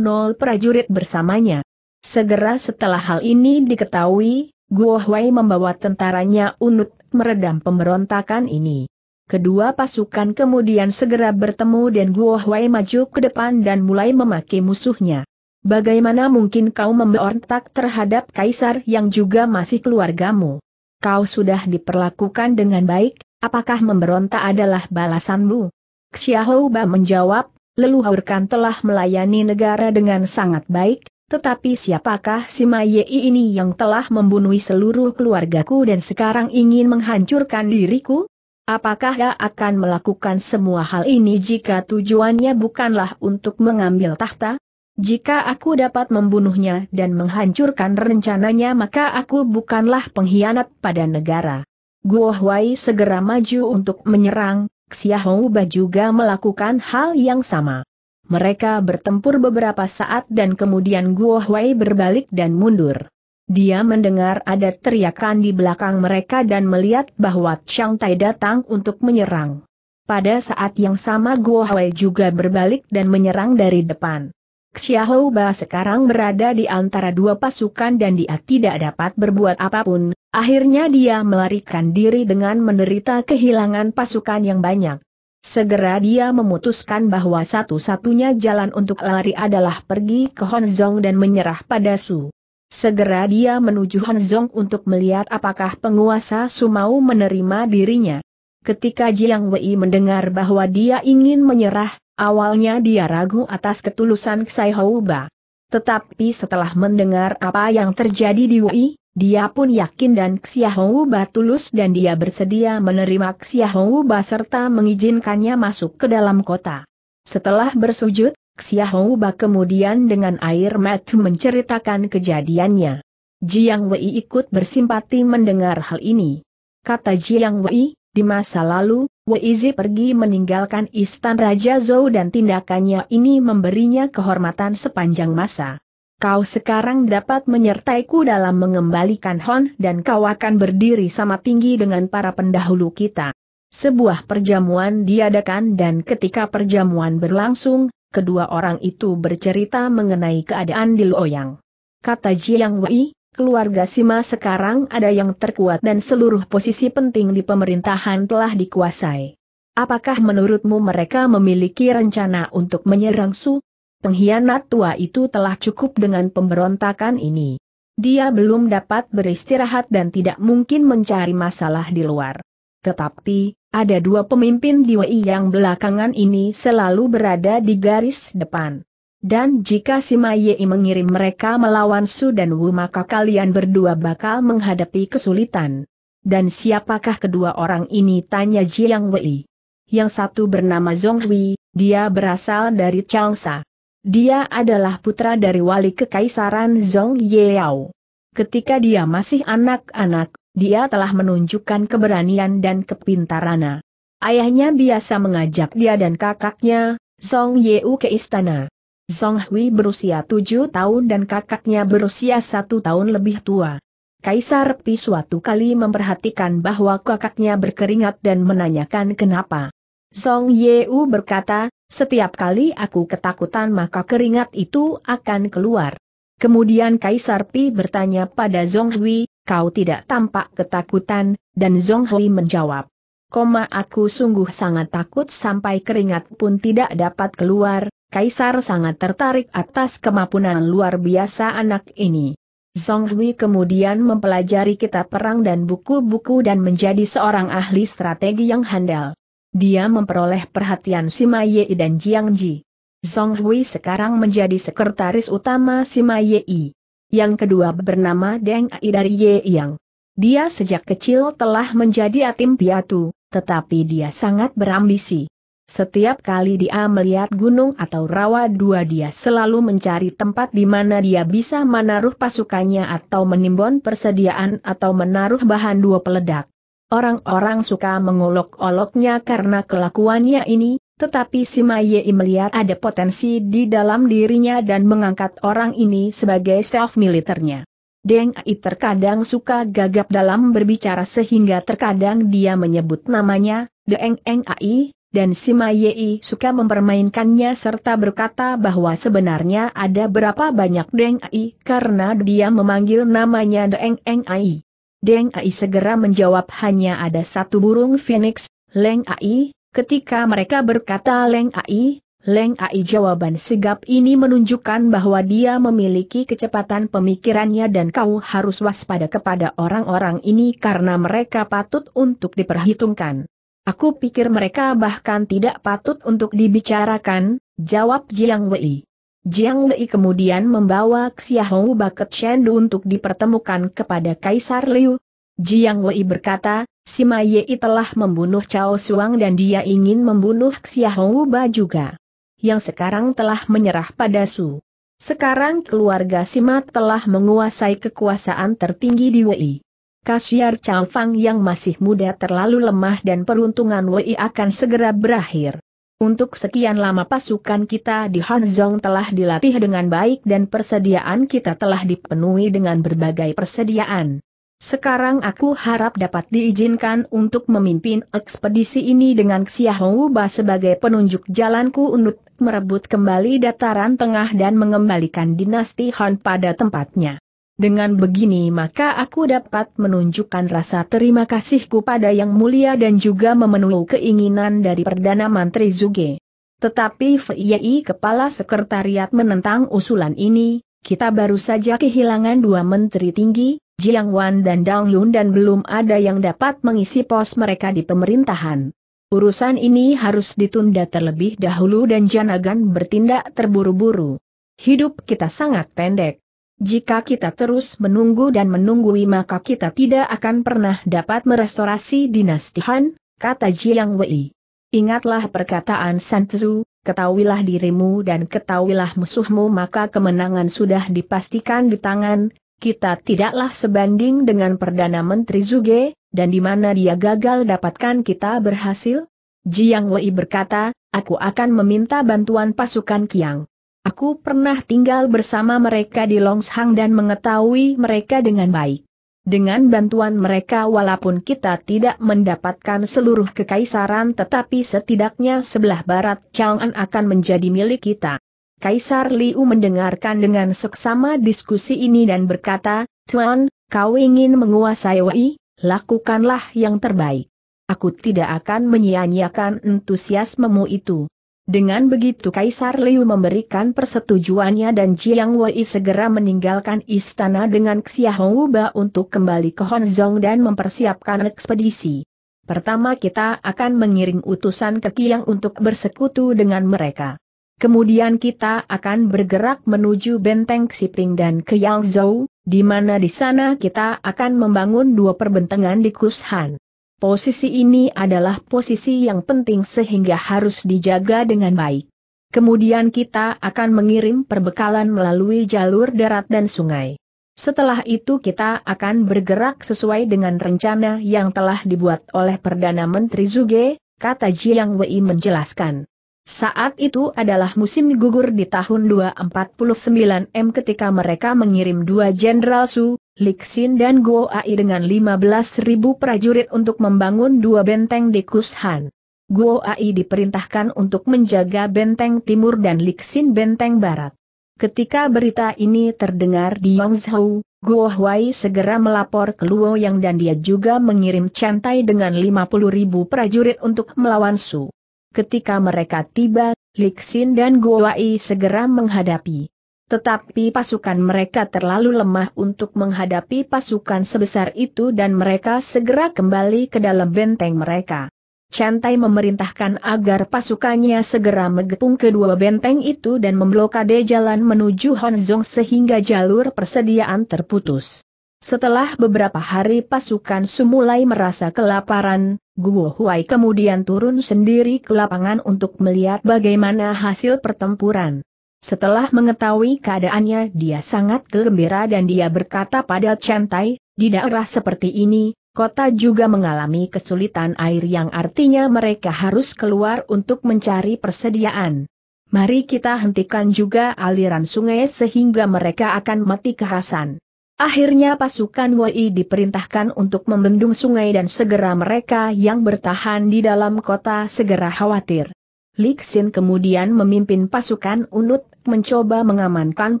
prajurit bersamanya. Segera setelah hal ini diketahui, Guo Huai membawa tentaranya untuk meredam pemberontakan ini. Kedua pasukan kemudian segera bertemu dan Guo Huai maju ke depan dan mulai memaki musuhnya. Bagaimana mungkin kau memberontak terhadap kaisar yang juga masih keluargamu? Kau sudah diperlakukan dengan baik, apakah memberontak adalah balasanmu? Xiahou Ba menjawab, leluhurkan telah melayani negara dengan sangat baik, tetapi siapakah Sima Yi ini yang telah membunuh seluruh keluargaku dan sekarang ingin menghancurkan diriku? Apakah dia akan melakukan semua hal ini jika tujuannya bukanlah untuk mengambil tahta? Jika aku dapat membunuhnya dan menghancurkan rencananya maka aku bukanlah pengkhianat pada negara. Guo Huai segera maju untuk menyerang, Xiahou Ba juga melakukan hal yang sama. Mereka bertempur beberapa saat dan kemudian Guo Huai berbalik dan mundur. Dia mendengar ada teriakan di belakang mereka dan melihat bahwa Chen Tai datang untuk menyerang. Pada saat yang sama Guo Huai juga berbalik dan menyerang dari depan. Xiahou Ba sekarang berada di antara dua pasukan dan dia tidak dapat berbuat apapun, akhirnya dia melarikan diri dengan menderita kehilangan pasukan yang banyak. Segera dia memutuskan bahwa satu-satunya jalan untuk lari adalah pergi ke Hanzhong dan menyerah pada Su. Segera dia menuju Hanzhong untuk melihat apakah penguasa Su mau menerima dirinya. Ketika Jiang Wei mendengar bahwa dia ingin menyerah, awalnya dia ragu atas ketulusan Xiahou Ba. Tetapi setelah mendengar apa yang terjadi di Wei, dia pun yakin dan Xiahou Ba tulus dan dia bersedia menerima Xiahou Ba serta mengizinkannya masuk ke dalam kota. Setelah bersujud, Xiahou Ba kemudian dengan air mata menceritakan kejadiannya. Jiang Wei ikut bersimpati mendengar hal ini. Kata Jiang Wei, di masa lalu, Wei Zi pergi meninggalkan istana Raja Zhou dan tindakannya ini memberinya kehormatan sepanjang masa. Kau sekarang dapat menyertaiku dalam mengembalikan Hon dan kau akan berdiri sama tinggi dengan para pendahulu kita. Sebuah perjamuan diadakan dan ketika perjamuan berlangsung, kedua orang itu bercerita mengenai keadaan di Luoyang. Kata Jiang Wei, keluarga Sima sekarang ada yang terkuat dan seluruh posisi penting di pemerintahan telah dikuasai. Apakah menurutmu mereka memiliki rencana untuk menyerang Su? Pengkhianat tua itu telah cukup dengan pemberontakan ini. Dia belum dapat beristirahat dan tidak mungkin mencari masalah di luar. Tetapi ada dua pemimpin di Wei yang belakangan ini selalu berada di garis depan. Dan jika Sima Yi mengirim mereka melawan Su dan Wu maka kalian berdua bakal menghadapi kesulitan. Dan siapakah kedua orang ini? Tanya Jiang Wei. Yang satu bernama Zhong Hui, dia berasal dari Changsha. Dia adalah putra dari wali kekaisaran Zhong Yao. Ketika dia masih anak-anak, dia telah menunjukkan keberanian dan kepintaran. Ayahnya biasa mengajak dia dan kakaknya, Zhong Yeu, ke istana. Zhong Hui berusia 7 tahun dan kakaknya berusia 1 tahun lebih tua. Kaisar Pi suatu kali memperhatikan bahwa kakaknya berkeringat dan menanyakan kenapa. Zhong Yeu berkata, "Setiap kali aku ketakutan maka keringat itu akan keluar." Kemudian Kaisar Pi bertanya pada Zhong Hui, "Kau tidak tampak ketakutan?" Dan Zhong Hui menjawab, "Aku sungguh sangat takut sampai keringat pun tidak dapat keluar." Kaisar sangat tertarik atas kemampuan luar biasa anak ini. Zhong Hui kemudian mempelajari kitab perang dan buku-buku dan menjadi seorang ahli strategi yang handal. Dia memperoleh perhatian Sima Yi dan Jiang Ji. Zhong Hui sekarang menjadi sekretaris utama Sima Yi. Yang kedua bernama Deng Ai dari Yang. Dia sejak kecil telah menjadi yatim piatu, tetapi dia sangat berambisi. Setiap kali dia melihat gunung atau rawa dua, dia selalu mencari tempat di mana dia bisa menaruh pasukannya atau menimbun persediaan atau menaruh bahan dua peledak. Orang-orang suka mengolok-oloknya karena kelakuannya ini, tetapi Sima Yi melihat ada potensi di dalam dirinya dan mengangkat orang ini sebagai staf militernya. Deng Ai terkadang suka gagap dalam berbicara sehingga terkadang dia menyebut namanya, Deng Ai. Dan Sima Yi suka mempermainkannya serta berkata bahwa sebenarnya ada berapa banyak Deng Ai karena dia memanggil namanya Deng Ai. Deng Ai segera menjawab hanya ada satu burung phoenix, Leng Ai. Ketika mereka berkata Leng Ai, jawaban sigap ini menunjukkan bahwa dia memiliki kecepatan pemikirannya dan kau harus waspada kepada orang-orang ini karena mereka patut untuk diperhitungkan. Aku pikir mereka bahkan tidak patut untuk dibicarakan, jawab Jiang Wei. Jiang Wei kemudian membawa Xiahou Ba ke Chengdu untuk dipertemukan kepada Kaisar Liu. Jiang Wei berkata, Sima Yi telah membunuh Cao Shuang dan dia ingin membunuh Xiahou Ba juga, yang sekarang telah menyerah pada Su. Sekarang keluarga Sima telah menguasai kekuasaan tertinggi di Wei. Kasiar Cao Fang yang masih muda terlalu lemah dan peruntungan Wei akan segera berakhir. Untuk sekian lama pasukan kita di Hanzhong telah dilatih dengan baik dan persediaan kita telah dipenuhi dengan berbagai persediaan. Sekarang aku harap dapat diizinkan untuk memimpin ekspedisi ini dengan Xiahou Ba sebagai penunjuk jalanku untuk merebut kembali dataran tengah dan mengembalikan dinasti Han pada tempatnya. Dengan begini maka aku dapat menunjukkan rasa terima kasihku pada Yang Mulia dan juga memenuhi keinginan dari Perdana Menteri Zhuge. Tetapi Fei Yi Kepala Sekretariat menentang usulan ini, kita baru saja kehilangan 2 menteri tinggi, Jiang Wan dan Dang Yun, dan belum ada yang dapat mengisi pos mereka di pemerintahan. Urusan ini harus ditunda terlebih dahulu dan jangan bertindak terburu-buru. Hidup kita sangat pendek. Jika kita terus menunggu dan menunggui maka kita tidak akan pernah dapat merestorasi dinasti Han, kata Jiang Wei. Ingatlah perkataan Sun Tzu, ketahuilah dirimu dan ketahuilah musuhmu maka kemenangan sudah dipastikan di tangan, kita tidaklah sebanding dengan Perdana Menteri Zhuge, dan di mana dia gagal dapatkah kita berhasil? Jiang Wei berkata, aku akan meminta bantuan pasukan Qiang. Aku pernah tinggal bersama mereka di Longshang dan mengetahui mereka dengan baik. Dengan bantuan mereka walaupun kita tidak mendapatkan seluruh kekaisaran tetapi setidaknya sebelah barat Chang'an akan menjadi milik kita. Kaisar Liu mendengarkan dengan seksama diskusi ini dan berkata, Tuan, kau ingin menguasai Wei, lakukanlah yang terbaik. Aku tidak akan menyia-nyiakan entusiasmemu itu. Dengan begitu Kaisar Liu memberikan persetujuannya dan Jiang Wei segera meninggalkan istana dengan Xiahou Ba untuk kembali ke Hanzhong dan mempersiapkan ekspedisi. Pertama kita akan mengirim utusan ke Qiang untuk bersekutu dengan mereka. Kemudian kita akan bergerak menuju Benteng Xiping dan ke Yangzhou, di mana di sana kita akan membangun 2 perbentengan di Kushan. Posisi ini adalah posisi yang penting sehingga harus dijaga dengan baik. Kemudian kita akan mengirim perbekalan melalui jalur darat dan sungai. Setelah itu kita akan bergerak sesuai dengan rencana yang telah dibuat oleh Perdana Menteri Zhuge, kata Jiang Wei menjelaskan. Saat itu adalah musim gugur di tahun 249M ketika mereka mengirim dua jenderal Su, Li Xin dan Guo Ai dengan 15.000 prajurit untuk membangun dua benteng di Kushan. Guo Ai diperintahkan untuk menjaga benteng timur dan Li Xin benteng barat. Ketika berita ini terdengar di Yangzhou, Guo Huai segera melapor ke Luo Yang dan dia juga mengirim Chen Tai dengan 50.000 prajurit untuk melawan Su. Ketika mereka tiba, Li Xin dan Guo Ai segera menghadapi. Tetapi pasukan mereka terlalu lemah untuk menghadapi pasukan sebesar itu dan mereka segera kembali ke dalam benteng mereka. Chen Tai memerintahkan agar pasukannya segera mengepung kedua benteng itu dan memblokade jalan menuju Hanzhong sehingga jalur persediaan terputus. Setelah beberapa hari pasukan Su mulai merasa kelaparan, Guo Huai kemudian turun sendiri ke lapangan untuk melihat bagaimana hasil pertempuran. Setelah mengetahui keadaannya dia sangat gembira dan dia berkata pada Chen Tai, di daerah seperti ini, kota juga mengalami kesulitan air yang artinya mereka harus keluar untuk mencari persediaan. Mari kita hentikan juga aliran sungai sehingga mereka akan mati kehausan. Akhirnya pasukan Wei diperintahkan untuk membendung sungai dan segera mereka yang bertahan di dalam kota segera khawatir. Li Xin kemudian memimpin pasukan Unut mencoba mengamankan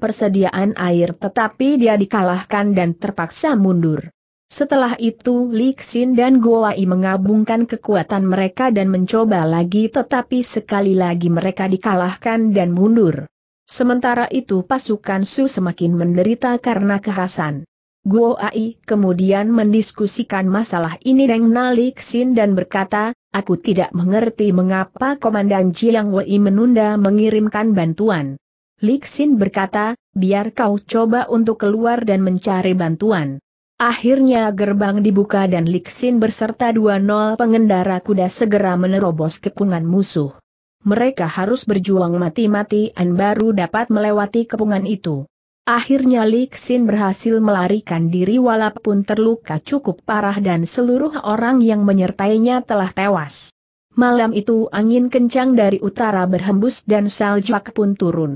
persediaan air tetapi dia dikalahkan dan terpaksa mundur. Setelah itu Li Xin dan Guo Ai menggabungkan kekuatan mereka dan mencoba lagi tetapi sekali lagi mereka dikalahkan dan mundur. Sementara itu pasukan Su semakin menderita karena kehausan. Guo Ai kemudian mendiskusikan masalah ini dengan Li Xin dan berkata, aku tidak mengerti mengapa Komandan Jiang Wei menunda mengirimkan bantuan. Li Xin berkata, biar kau coba untuk keluar dan mencari bantuan. Akhirnya gerbang dibuka dan Li Xin berserta 20 pengendara kuda segera menerobos kepungan musuh. Mereka harus berjuang mati-matian baru dapat melewati kepungan itu. Akhirnya Li Xin berhasil melarikan diri walaupun terluka cukup parah dan seluruh orang yang menyertainya telah tewas. Malam itu angin kencang dari utara berhembus dan salju pun turun.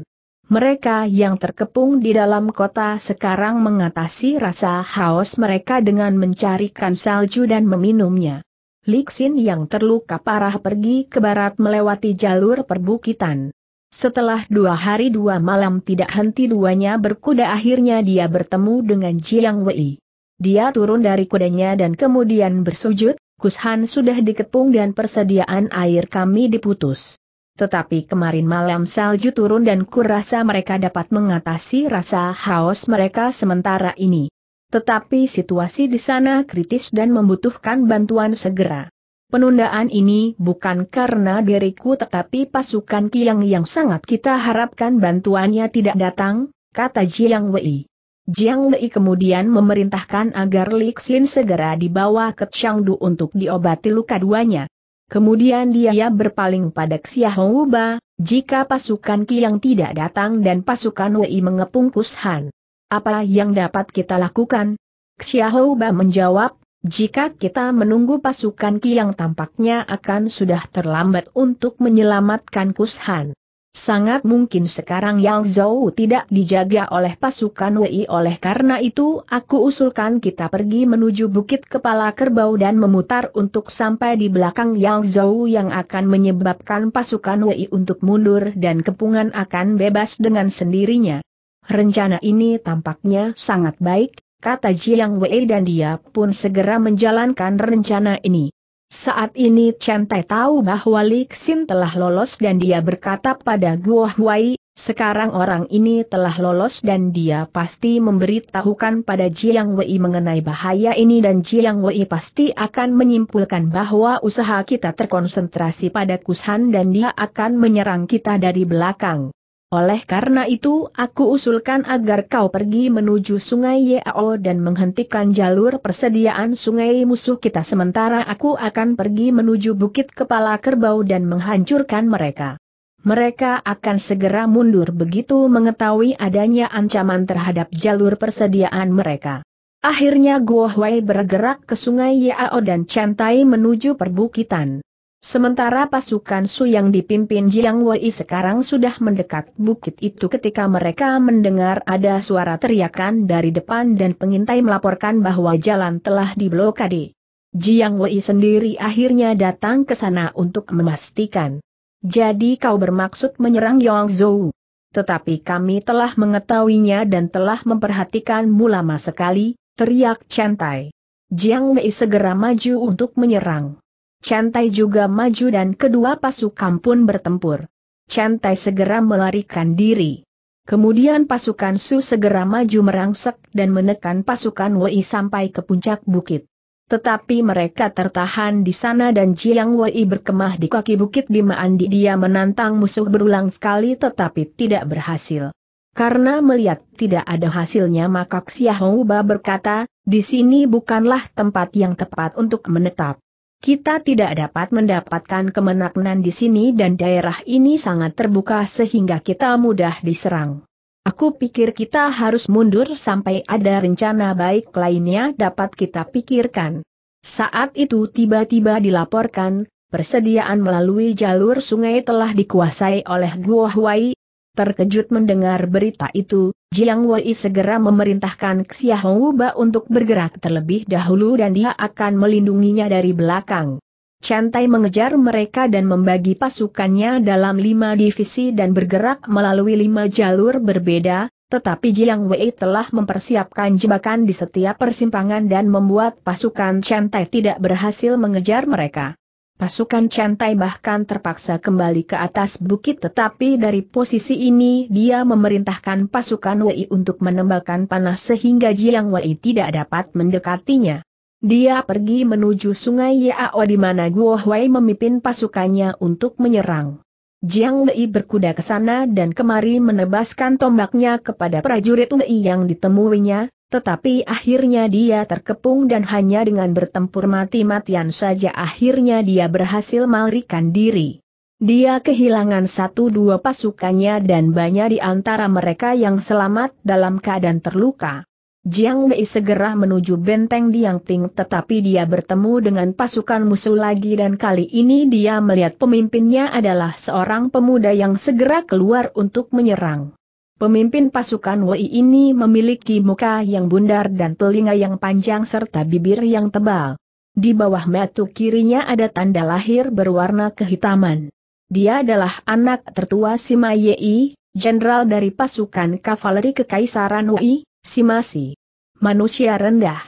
Mereka yang terkepung di dalam kota sekarang mengatasi rasa haus mereka dengan mencarikan salju dan meminumnya. Li Xin yang terluka parah pergi ke barat melewati jalur perbukitan. Setelah 2 hari 2 malam tidak henti duanya berkuda akhirnya dia bertemu dengan Jiang Wei. Dia turun dari kudanya dan kemudian bersujud, Kushan sudah dikepung dan persediaan air kami diputus. Tetapi kemarin malam salju turun dan kurasa mereka dapat mengatasi rasa haus mereka sementara ini. Tetapi situasi di sana kritis dan membutuhkan bantuan segera. Penundaan ini bukan karena diriku tetapi pasukan Qiang yang sangat kita harapkan bantuannya tidak datang, kata Jiang Wei. Jiang Wei kemudian memerintahkan agar Li Xin segera dibawa ke Chengdu untuk diobati luka duanya. Kemudian dia berpaling pada Xiahou Ba, jika pasukan Qiang tidak datang dan pasukan Wei mengepung Kushan. Apa yang dapat kita lakukan? Xiahou Ba menjawab, jika kita menunggu pasukan Qiang tampaknya akan sudah terlambat untuk menyelamatkan Kushan. Sangat mungkin sekarang Yangzhou tidak dijaga oleh pasukan Wei, oleh karena itu aku usulkan kita pergi menuju Bukit Kepala Kerbau dan memutar untuk sampai di belakang Yangzhou yang akan menyebabkan pasukan Wei untuk mundur dan kepungan akan bebas dengan sendirinya. Rencana ini tampaknya sangat baik, kata Jiang Wei dan dia pun segera menjalankan rencana ini. Saat ini Chen Tai tahu bahwa Li Xin telah lolos dan dia berkata pada Guo Huai, sekarang orang ini telah lolos dan dia pasti memberitahukan pada Jiang Wei mengenai bahaya ini dan Jiang Wei pasti akan menyimpulkan bahwa usaha kita terkonsentrasi pada Kushan dan dia akan menyerang kita dari belakang. Oleh karena itu, aku usulkan agar kau pergi menuju sungai Yao dan menghentikan jalur persediaan sungai musuh kita sementara aku akan pergi menuju Bukit Kepala Kerbau dan menghancurkan mereka. Mereka akan segera mundur begitu mengetahui adanya ancaman terhadap jalur persediaan mereka. Akhirnya Guo Huai bergerak ke sungai Yao dan Chen Tai menuju perbukitan. Sementara pasukan Su yang dipimpin Jiang Wei sekarang sudah mendekat bukit itu ketika mereka mendengar ada suara teriakan dari depan dan pengintai melaporkan bahwa jalan telah diblokade. Jiang Wei sendiri akhirnya datang ke sana untuk memastikan. Jadi kau bermaksud menyerang Yongzhou? Tetapi kami telah mengetahuinya dan telah memperhatikanmu lama sekali, teriak Chen Tai. Jiang Wei segera maju untuk menyerang. Chen Tai juga maju dan kedua pasukan pun bertempur. Chen Tai segera melarikan diri. Kemudian pasukan Su segera maju merangsek dan menekan pasukan Wei sampai ke puncak bukit. Tetapi mereka tertahan di sana dan Jiang Wei berkemah di kaki bukit di Maandi. Dia menantang musuh berulang kali tetapi tidak berhasil. Karena melihat tidak ada hasilnya maka Xiahou Ba berkata, di sini bukanlah tempat yang tepat untuk menetap. Kita tidak dapat mendapatkan kemenangan di sini dan daerah ini sangat terbuka sehingga kita mudah diserang. Aku pikir kita harus mundur sampai ada rencana baik lainnya dapat kita pikirkan. Saat itu tiba-tiba dilaporkan, persediaan melalui jalur sungai telah dikuasai oleh Guo Huai. Terkejut mendengar berita itu, Jiang Wei segera memerintahkan Xiahou Ba untuk bergerak terlebih dahulu dan dia akan melindunginya dari belakang. Chen Tai mengejar mereka dan membagi pasukannya dalam 5 divisi dan bergerak melalui 5 jalur berbeda, tetapi Jiang Wei telah mempersiapkan jebakan di setiap persimpangan dan membuat pasukan Chen Tai tidak berhasil mengejar mereka. Pasukan Chen Tai bahkan terpaksa kembali ke atas bukit tetapi dari posisi ini dia memerintahkan pasukan Wei untuk menembakkan panah sehingga Jiang Wei tidak dapat mendekatinya. Dia pergi menuju sungai Yao di mana Guo Huai memimpin pasukannya untuk menyerang. Jiang Wei berkuda ke sana dan kemari menebaskan tombaknya kepada prajurit Wei yang ditemuinya. Tetapi akhirnya dia terkepung dan hanya dengan bertempur mati-matian saja akhirnya dia berhasil melarikan diri. Dia kehilangan 1-2 pasukannya dan banyak di antara mereka yang selamat dalam keadaan terluka. Jiang Wei segera menuju benteng Diang Ting tetapi dia bertemu dengan pasukan musuh lagi dan kali ini dia melihat pemimpinnya adalah seorang pemuda yang segera keluar untuk menyerang. Pemimpin pasukan Wei ini memiliki muka yang bundar dan telinga yang panjang serta bibir yang tebal. Di bawah mata kirinya ada tanda lahir berwarna kehitaman. Dia adalah anak tertua Sima Yi, jenderal dari pasukan kavaleri Kekaisaran Wei, Sima Shi. Manusia rendah.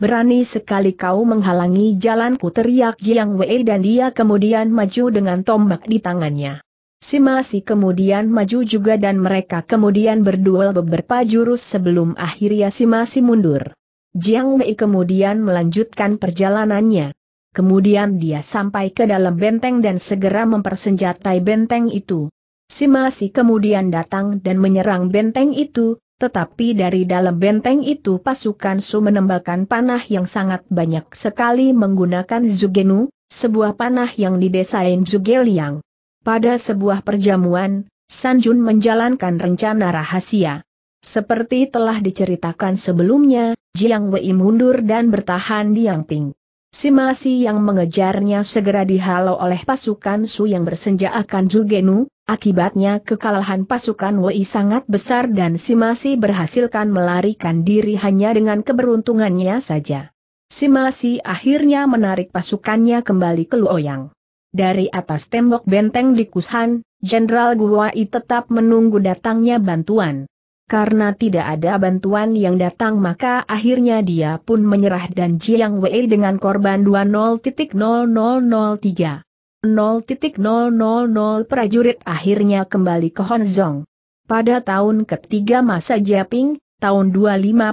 Berani sekali kau menghalangi jalanku, teriak Jiang Wei dan dia kemudian maju dengan tombak di tangannya. Sima Shi kemudian maju juga dan mereka kemudian berduel beberapa jurus sebelum akhirnya Sima Shi mundur. Jiang Wei kemudian melanjutkan perjalanannya. Kemudian dia sampai ke dalam benteng dan segera mempersenjatai benteng itu. Sima Shi kemudian datang dan menyerang benteng itu, tetapi dari dalam benteng itu pasukan Su menembakkan panah yang sangat banyak sekali menggunakan Zugenu, sebuah panah yang didesain Zhuge Liang. Pada sebuah perjamuan, Sun Jun menjalankan rencana rahasia. Seperti telah diceritakan sebelumnya, Jiang Wei mundur dan bertahan di Yang Ping. Sima Shi yang mengejarnya segera dihalau oleh pasukan Su yang bersenjatakan Zugenu, akibatnya kekalahan pasukan Wei sangat besar dan Sima Shi berhasilkan melarikan diri hanya dengan keberuntungannya saja. Sima Shi akhirnya menarik pasukannya kembali ke Luoyang. Dari atas tembok benteng di Kushan, Jenderal Guo Ai tetap menunggu datangnya bantuan. Karena tidak ada bantuan yang datang maka akhirnya dia pun menyerah dan Jiang Wei dengan korban 20.0003. 0.000 prajurit akhirnya kembali ke Honzong. Pada tahun ketiga masa Japing, tahun 251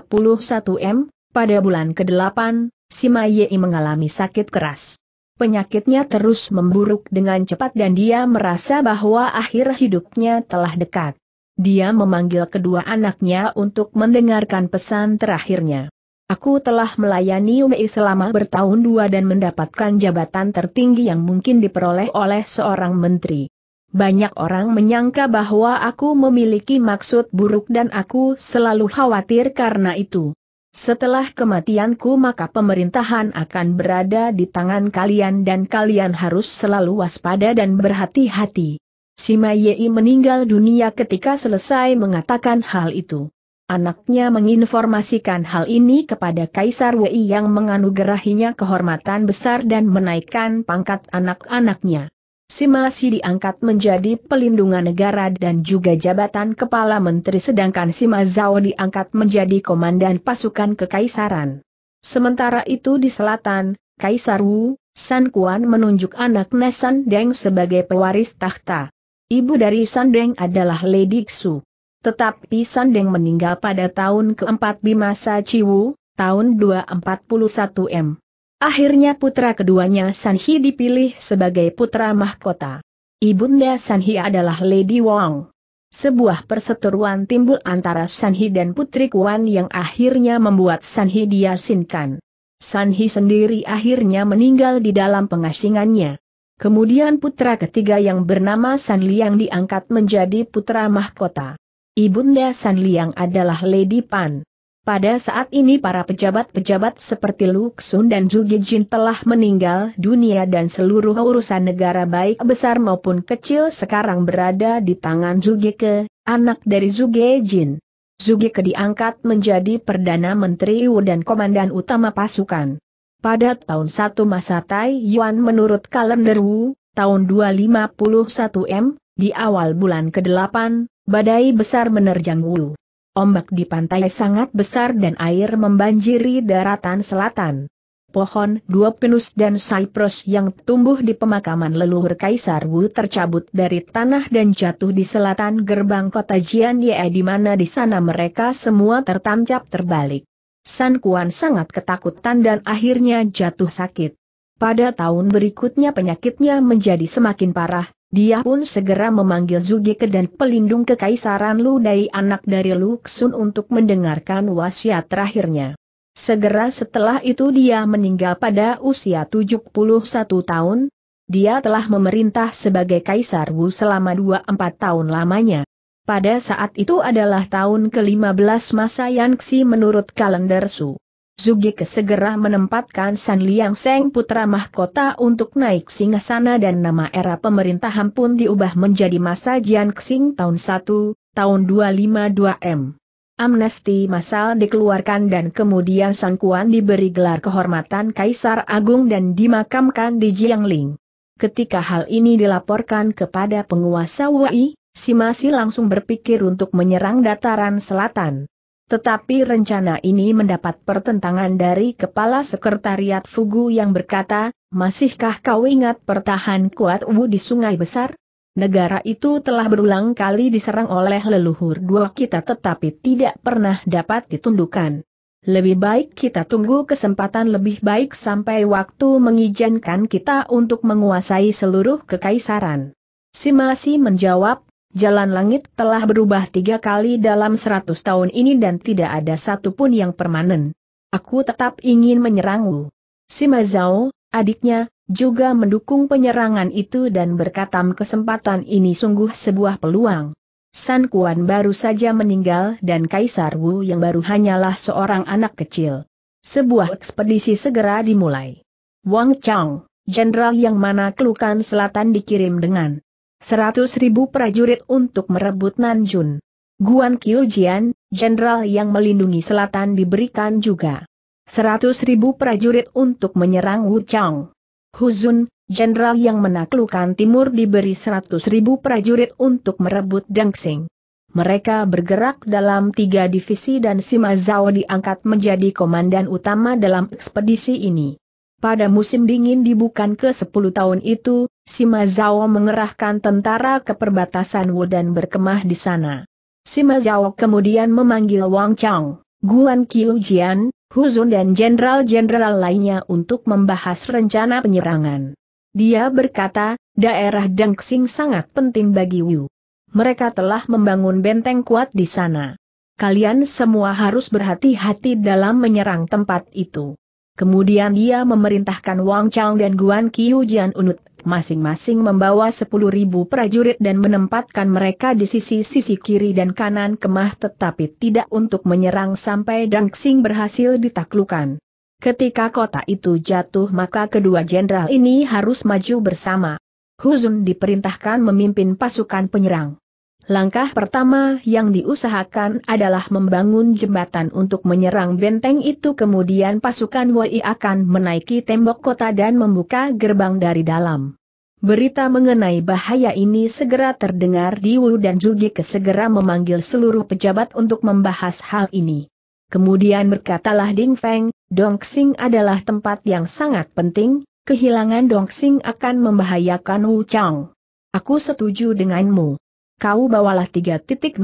M, pada bulan ke-8, Sima Yi mengalami sakit keras. Penyakitnya terus memburuk dengan cepat dan dia merasa bahwa akhir hidupnya telah dekat. Dia memanggil kedua anaknya untuk mendengarkan pesan terakhirnya. Aku telah melayani Wei selama bertahun-tahun dan mendapatkan jabatan tertinggi yang mungkin diperoleh oleh seorang menteri. Banyak orang menyangka bahwa aku memiliki maksud buruk dan aku selalu khawatir karena itu. Setelah kematianku maka pemerintahan akan berada di tangan kalian dan kalian harus selalu waspada dan berhati-hati. Sima Yi meninggal dunia ketika selesai mengatakan hal itu. Anaknya menginformasikan hal ini kepada Kaisar Wei yang menganugerahinya kehormatan besar dan menaikkan pangkat anak-anaknya. Sima Shi diangkat menjadi pelindungan negara dan juga jabatan kepala menteri, sedangkan Sima Zhao diangkat menjadi komandan pasukan kekaisaran. Sementara itu di selatan, Kaisar Wu, Sun Quan menunjuk anaknya Sun Deng sebagai pewaris tahta. Ibu dari Sun Deng adalah Lady Xu. Tetapi Sun Deng meninggal pada tahun keempat di masa Ciwu, tahun 241 M. Akhirnya putra keduanya Sanhi dipilih sebagai putra mahkota. Ibunda Sanhi adalah Lady Wang. Sebuah perseteruan timbul antara Sanhi dan Putri Quan yang akhirnya membuat Sanhi diasingkan. Sanhi sendiri akhirnya meninggal di dalam pengasingannya. Kemudian putra ketiga yang bernama Sun Liang diangkat menjadi putra mahkota. Ibunda Sun Liang adalah Lady Pan. Pada saat ini para pejabat-pejabat seperti Lu Xun dan Zhuge Liang telah meninggal dunia dan seluruh urusan negara baik besar maupun kecil sekarang berada di tangan Zhuge Ke, anak dari Zhuge Liang. Zhuge Ke diangkat menjadi Perdana Menteri Wu dan Komandan Utama Pasukan. Pada tahun 1 masa Taiyuan menurut kalender Wu, tahun 251 M, di awal bulan ke-8, badai besar menerjang Wu. Ombak di pantai sangat besar dan air membanjiri daratan selatan. Pohon dua pinus dan cypress yang tumbuh di pemakaman leluhur Kaisar Wu tercabut dari tanah dan jatuh di selatan gerbang kota Jianye, di mana di sana mereka semua tertancap terbalik. Sun Quan sangat ketakutan dan akhirnya jatuh sakit. Pada tahun berikutnya penyakitnya menjadi semakin parah. Dia pun segera memanggil Zhuge Ke dan pelindung kekaisaran Lu Dai, anak dari Lu Xun, untuk mendengarkan wasiat terakhirnya. Segera setelah itu dia meninggal pada usia 71 tahun. Dia telah memerintah sebagai Kaisar Wu selama 24 tahun lamanya. Pada saat itu adalah tahun ke-15 masa Yangtze menurut kalender Su. Zhuge Ke segera menempatkan Sun Liang Seng putra mahkota untuk naik singgasana dan nama era pemerintahan pun diubah menjadi masa Jiangxing tahun 1, tahun 252 M. Amnesti massal dikeluarkan dan kemudian Sun Quan diberi gelar kehormatan Kaisar Agung dan dimakamkan di Jiangling. Ketika hal ini dilaporkan kepada penguasa Wei, Sima Shi langsung berpikir untuk menyerang dataran selatan. Tetapi rencana ini mendapat pertentangan dari Kepala Sekretariat Fugu yang berkata, "Masihkah kau ingat pertahan kuat Wu di Sungai Besar? Negara itu telah berulang kali diserang oleh leluhur dua kita tetapi tidak pernah dapat ditundukkan. Lebih baik kita tunggu kesempatan lebih baik sampai waktu mengizinkan kita untuk menguasai seluruh kekaisaran." Sima Shi menjawab, "Jalan langit telah berubah 3 kali dalam 100 tahun ini dan tidak ada satupun yang permanen. Aku tetap ingin menyerang Wu." Sima Zhao, adiknya, juga mendukung penyerangan itu dan berkata kesempatan ini sungguh sebuah peluang. Sun Quan baru saja meninggal dan Kaisar Wu yang baru hanyalah seorang anak kecil. Sebuah ekspedisi segera dimulai. Wang Chang, jenderal yang mana Kelukan Selatan, dikirim dengan 100.000 prajurit untuk merebut Nanjun. Guan Qiujian, jenderal yang melindungi selatan, diberikan juga 100.000 prajurit untuk menyerang Wuchang. Huzun, jenderal yang menaklukkan timur, diberi 100.000 prajurit untuk merebut Dengxing. Mereka bergerak dalam 3 divisi dan Sima Zhao diangkat menjadi komandan utama dalam ekspedisi ini. Pada musim dingin di bukan ke-10 tahun itu, Sima Zhao mengerahkan tentara ke perbatasan Wu dan berkemah di sana. Sima Zhao kemudian memanggil Wang Chang, Guan Qiujian, Huzun dan jenderal-jenderal lainnya untuk membahas rencana penyerangan. Dia berkata, daerah Dengxing sangat penting bagi Wu. Mereka telah membangun benteng kuat di sana. Kalian semua harus berhati-hati dalam menyerang tempat itu. Kemudian dia memerintahkan Wang Chang dan Guan Qiujian unut masing-masing membawa 10.000 prajurit dan menempatkan mereka di sisi-sisi kiri dan kanan kemah, tetapi tidak untuk menyerang sampai Dangxing berhasil ditaklukan. Ketika kota itu jatuh, maka kedua jenderal ini harus maju bersama. Huzun diperintahkan memimpin pasukan penyerang. Langkah pertama yang diusahakan adalah membangun jembatan untuk menyerang benteng itu, kemudian pasukan Wei akan menaiki tembok kota dan membuka gerbang dari dalam. Berita mengenai bahaya ini segera terdengar di Wu, dan Zhuge kesegera memanggil seluruh pejabat untuk membahas hal ini. Kemudian berkatalah Ding Feng, Dongxing adalah tempat yang sangat penting, kehilangan Dongxing akan membahayakan Wu Chang. Aku setuju denganmu. Kau bawalah 3.000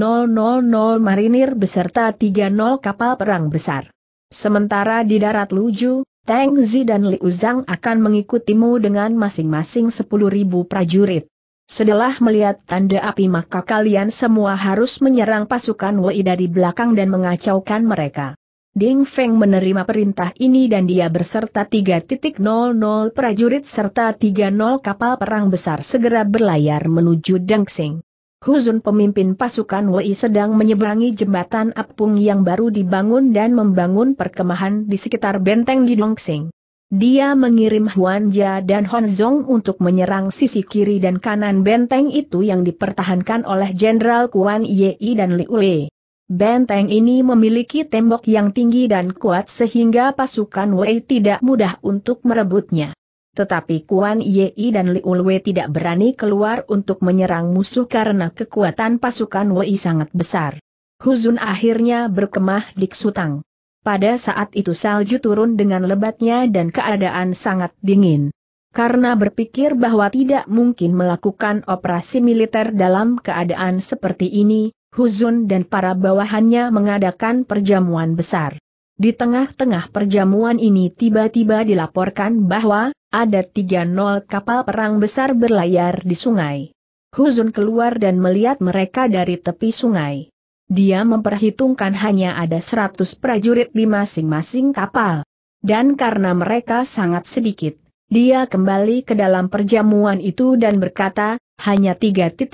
marinir beserta 30 kapal perang besar. Sementara di darat Lu Zhu, Teng Zi dan Liu Zhang akan mengikutimu dengan masing-masing 10.000 prajurit. Setelah melihat tanda api, maka kalian semua harus menyerang pasukan Wei dari belakang dan mengacaukan mereka. Ding Feng menerima perintah ini dan dia berserta 3.000 prajurit serta 30 kapal perang besar segera berlayar menuju Dengxing. Huzun pemimpin pasukan Wei sedang menyeberangi jembatan apung yang baru dibangun dan membangun perkemahan di sekitar benteng di Dongxing. Dia mengirim Huan Jia dan Hon Zong untuk menyerang sisi kiri dan kanan benteng itu yang dipertahankan oleh Jenderal Kuan Yei dan Liu Lei. Benteng ini memiliki tembok yang tinggi dan kuat sehingga pasukan Wei tidak mudah untuk merebutnya. Tetapi Kuan Yei dan Liu Lei tidak berani keluar untuk menyerang musuh karena kekuatan pasukan Wei sangat besar. Huzun akhirnya berkemah di Ksutang. Pada saat itu salju turun dengan lebatnya dan keadaan sangat dingin. Karena berpikir bahwa tidak mungkin melakukan operasi militer dalam keadaan seperti ini, Huzun dan para bawahannya mengadakan perjamuan besar. Di tengah-tengah perjamuan ini tiba-tiba dilaporkan bahwa ada 30 kapal perang besar berlayar di sungai. Huzun keluar dan melihat mereka dari tepi sungai. Dia memperhitungkan hanya ada 100 prajurit di masing-masing kapal. Dan karena mereka sangat sedikit, dia kembali ke dalam perjamuan itu dan berkata, hanya 3.000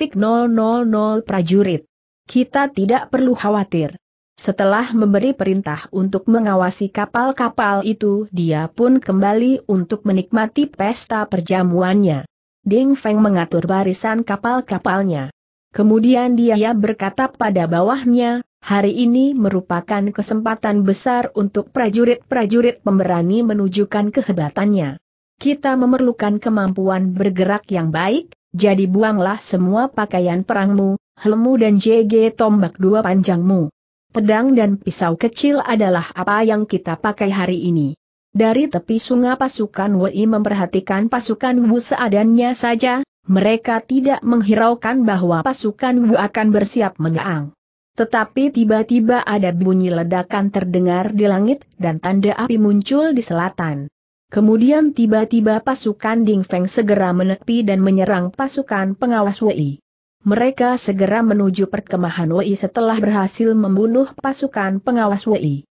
prajurit. Kita tidak perlu khawatir. Setelah memberi perintah untuk mengawasi kapal-kapal itu, dia pun kembali untuk menikmati pesta perjamuannya. Ding Feng mengatur barisan kapal-kapalnya. Kemudian dia berkata pada bawahnya, hari ini merupakan kesempatan besar untuk prajurit-prajurit pemberani menunjukkan kehebatannya. Kita memerlukan kemampuan bergerak yang baik, jadi buanglah semua pakaian perangmu, helmmu dan JG tombak 2 panjangmu. Pedang dan pisau kecil adalah apa yang kita pakai hari ini. Dari tepi sungai pasukan Wei memperhatikan pasukan Wu seadanya saja, mereka tidak menghiraukan bahwa pasukan Wu akan bersiap menyerang. Tetapi tiba-tiba ada bunyi ledakan terdengar di langit dan tanda api muncul di selatan. Kemudian tiba-tiba pasukan Ding Feng segera menepi dan menyerang pasukan pengawas Wei. Mereka segera menuju perkemahan Wei setelah berhasil membunuh pasukan pengawas Wei.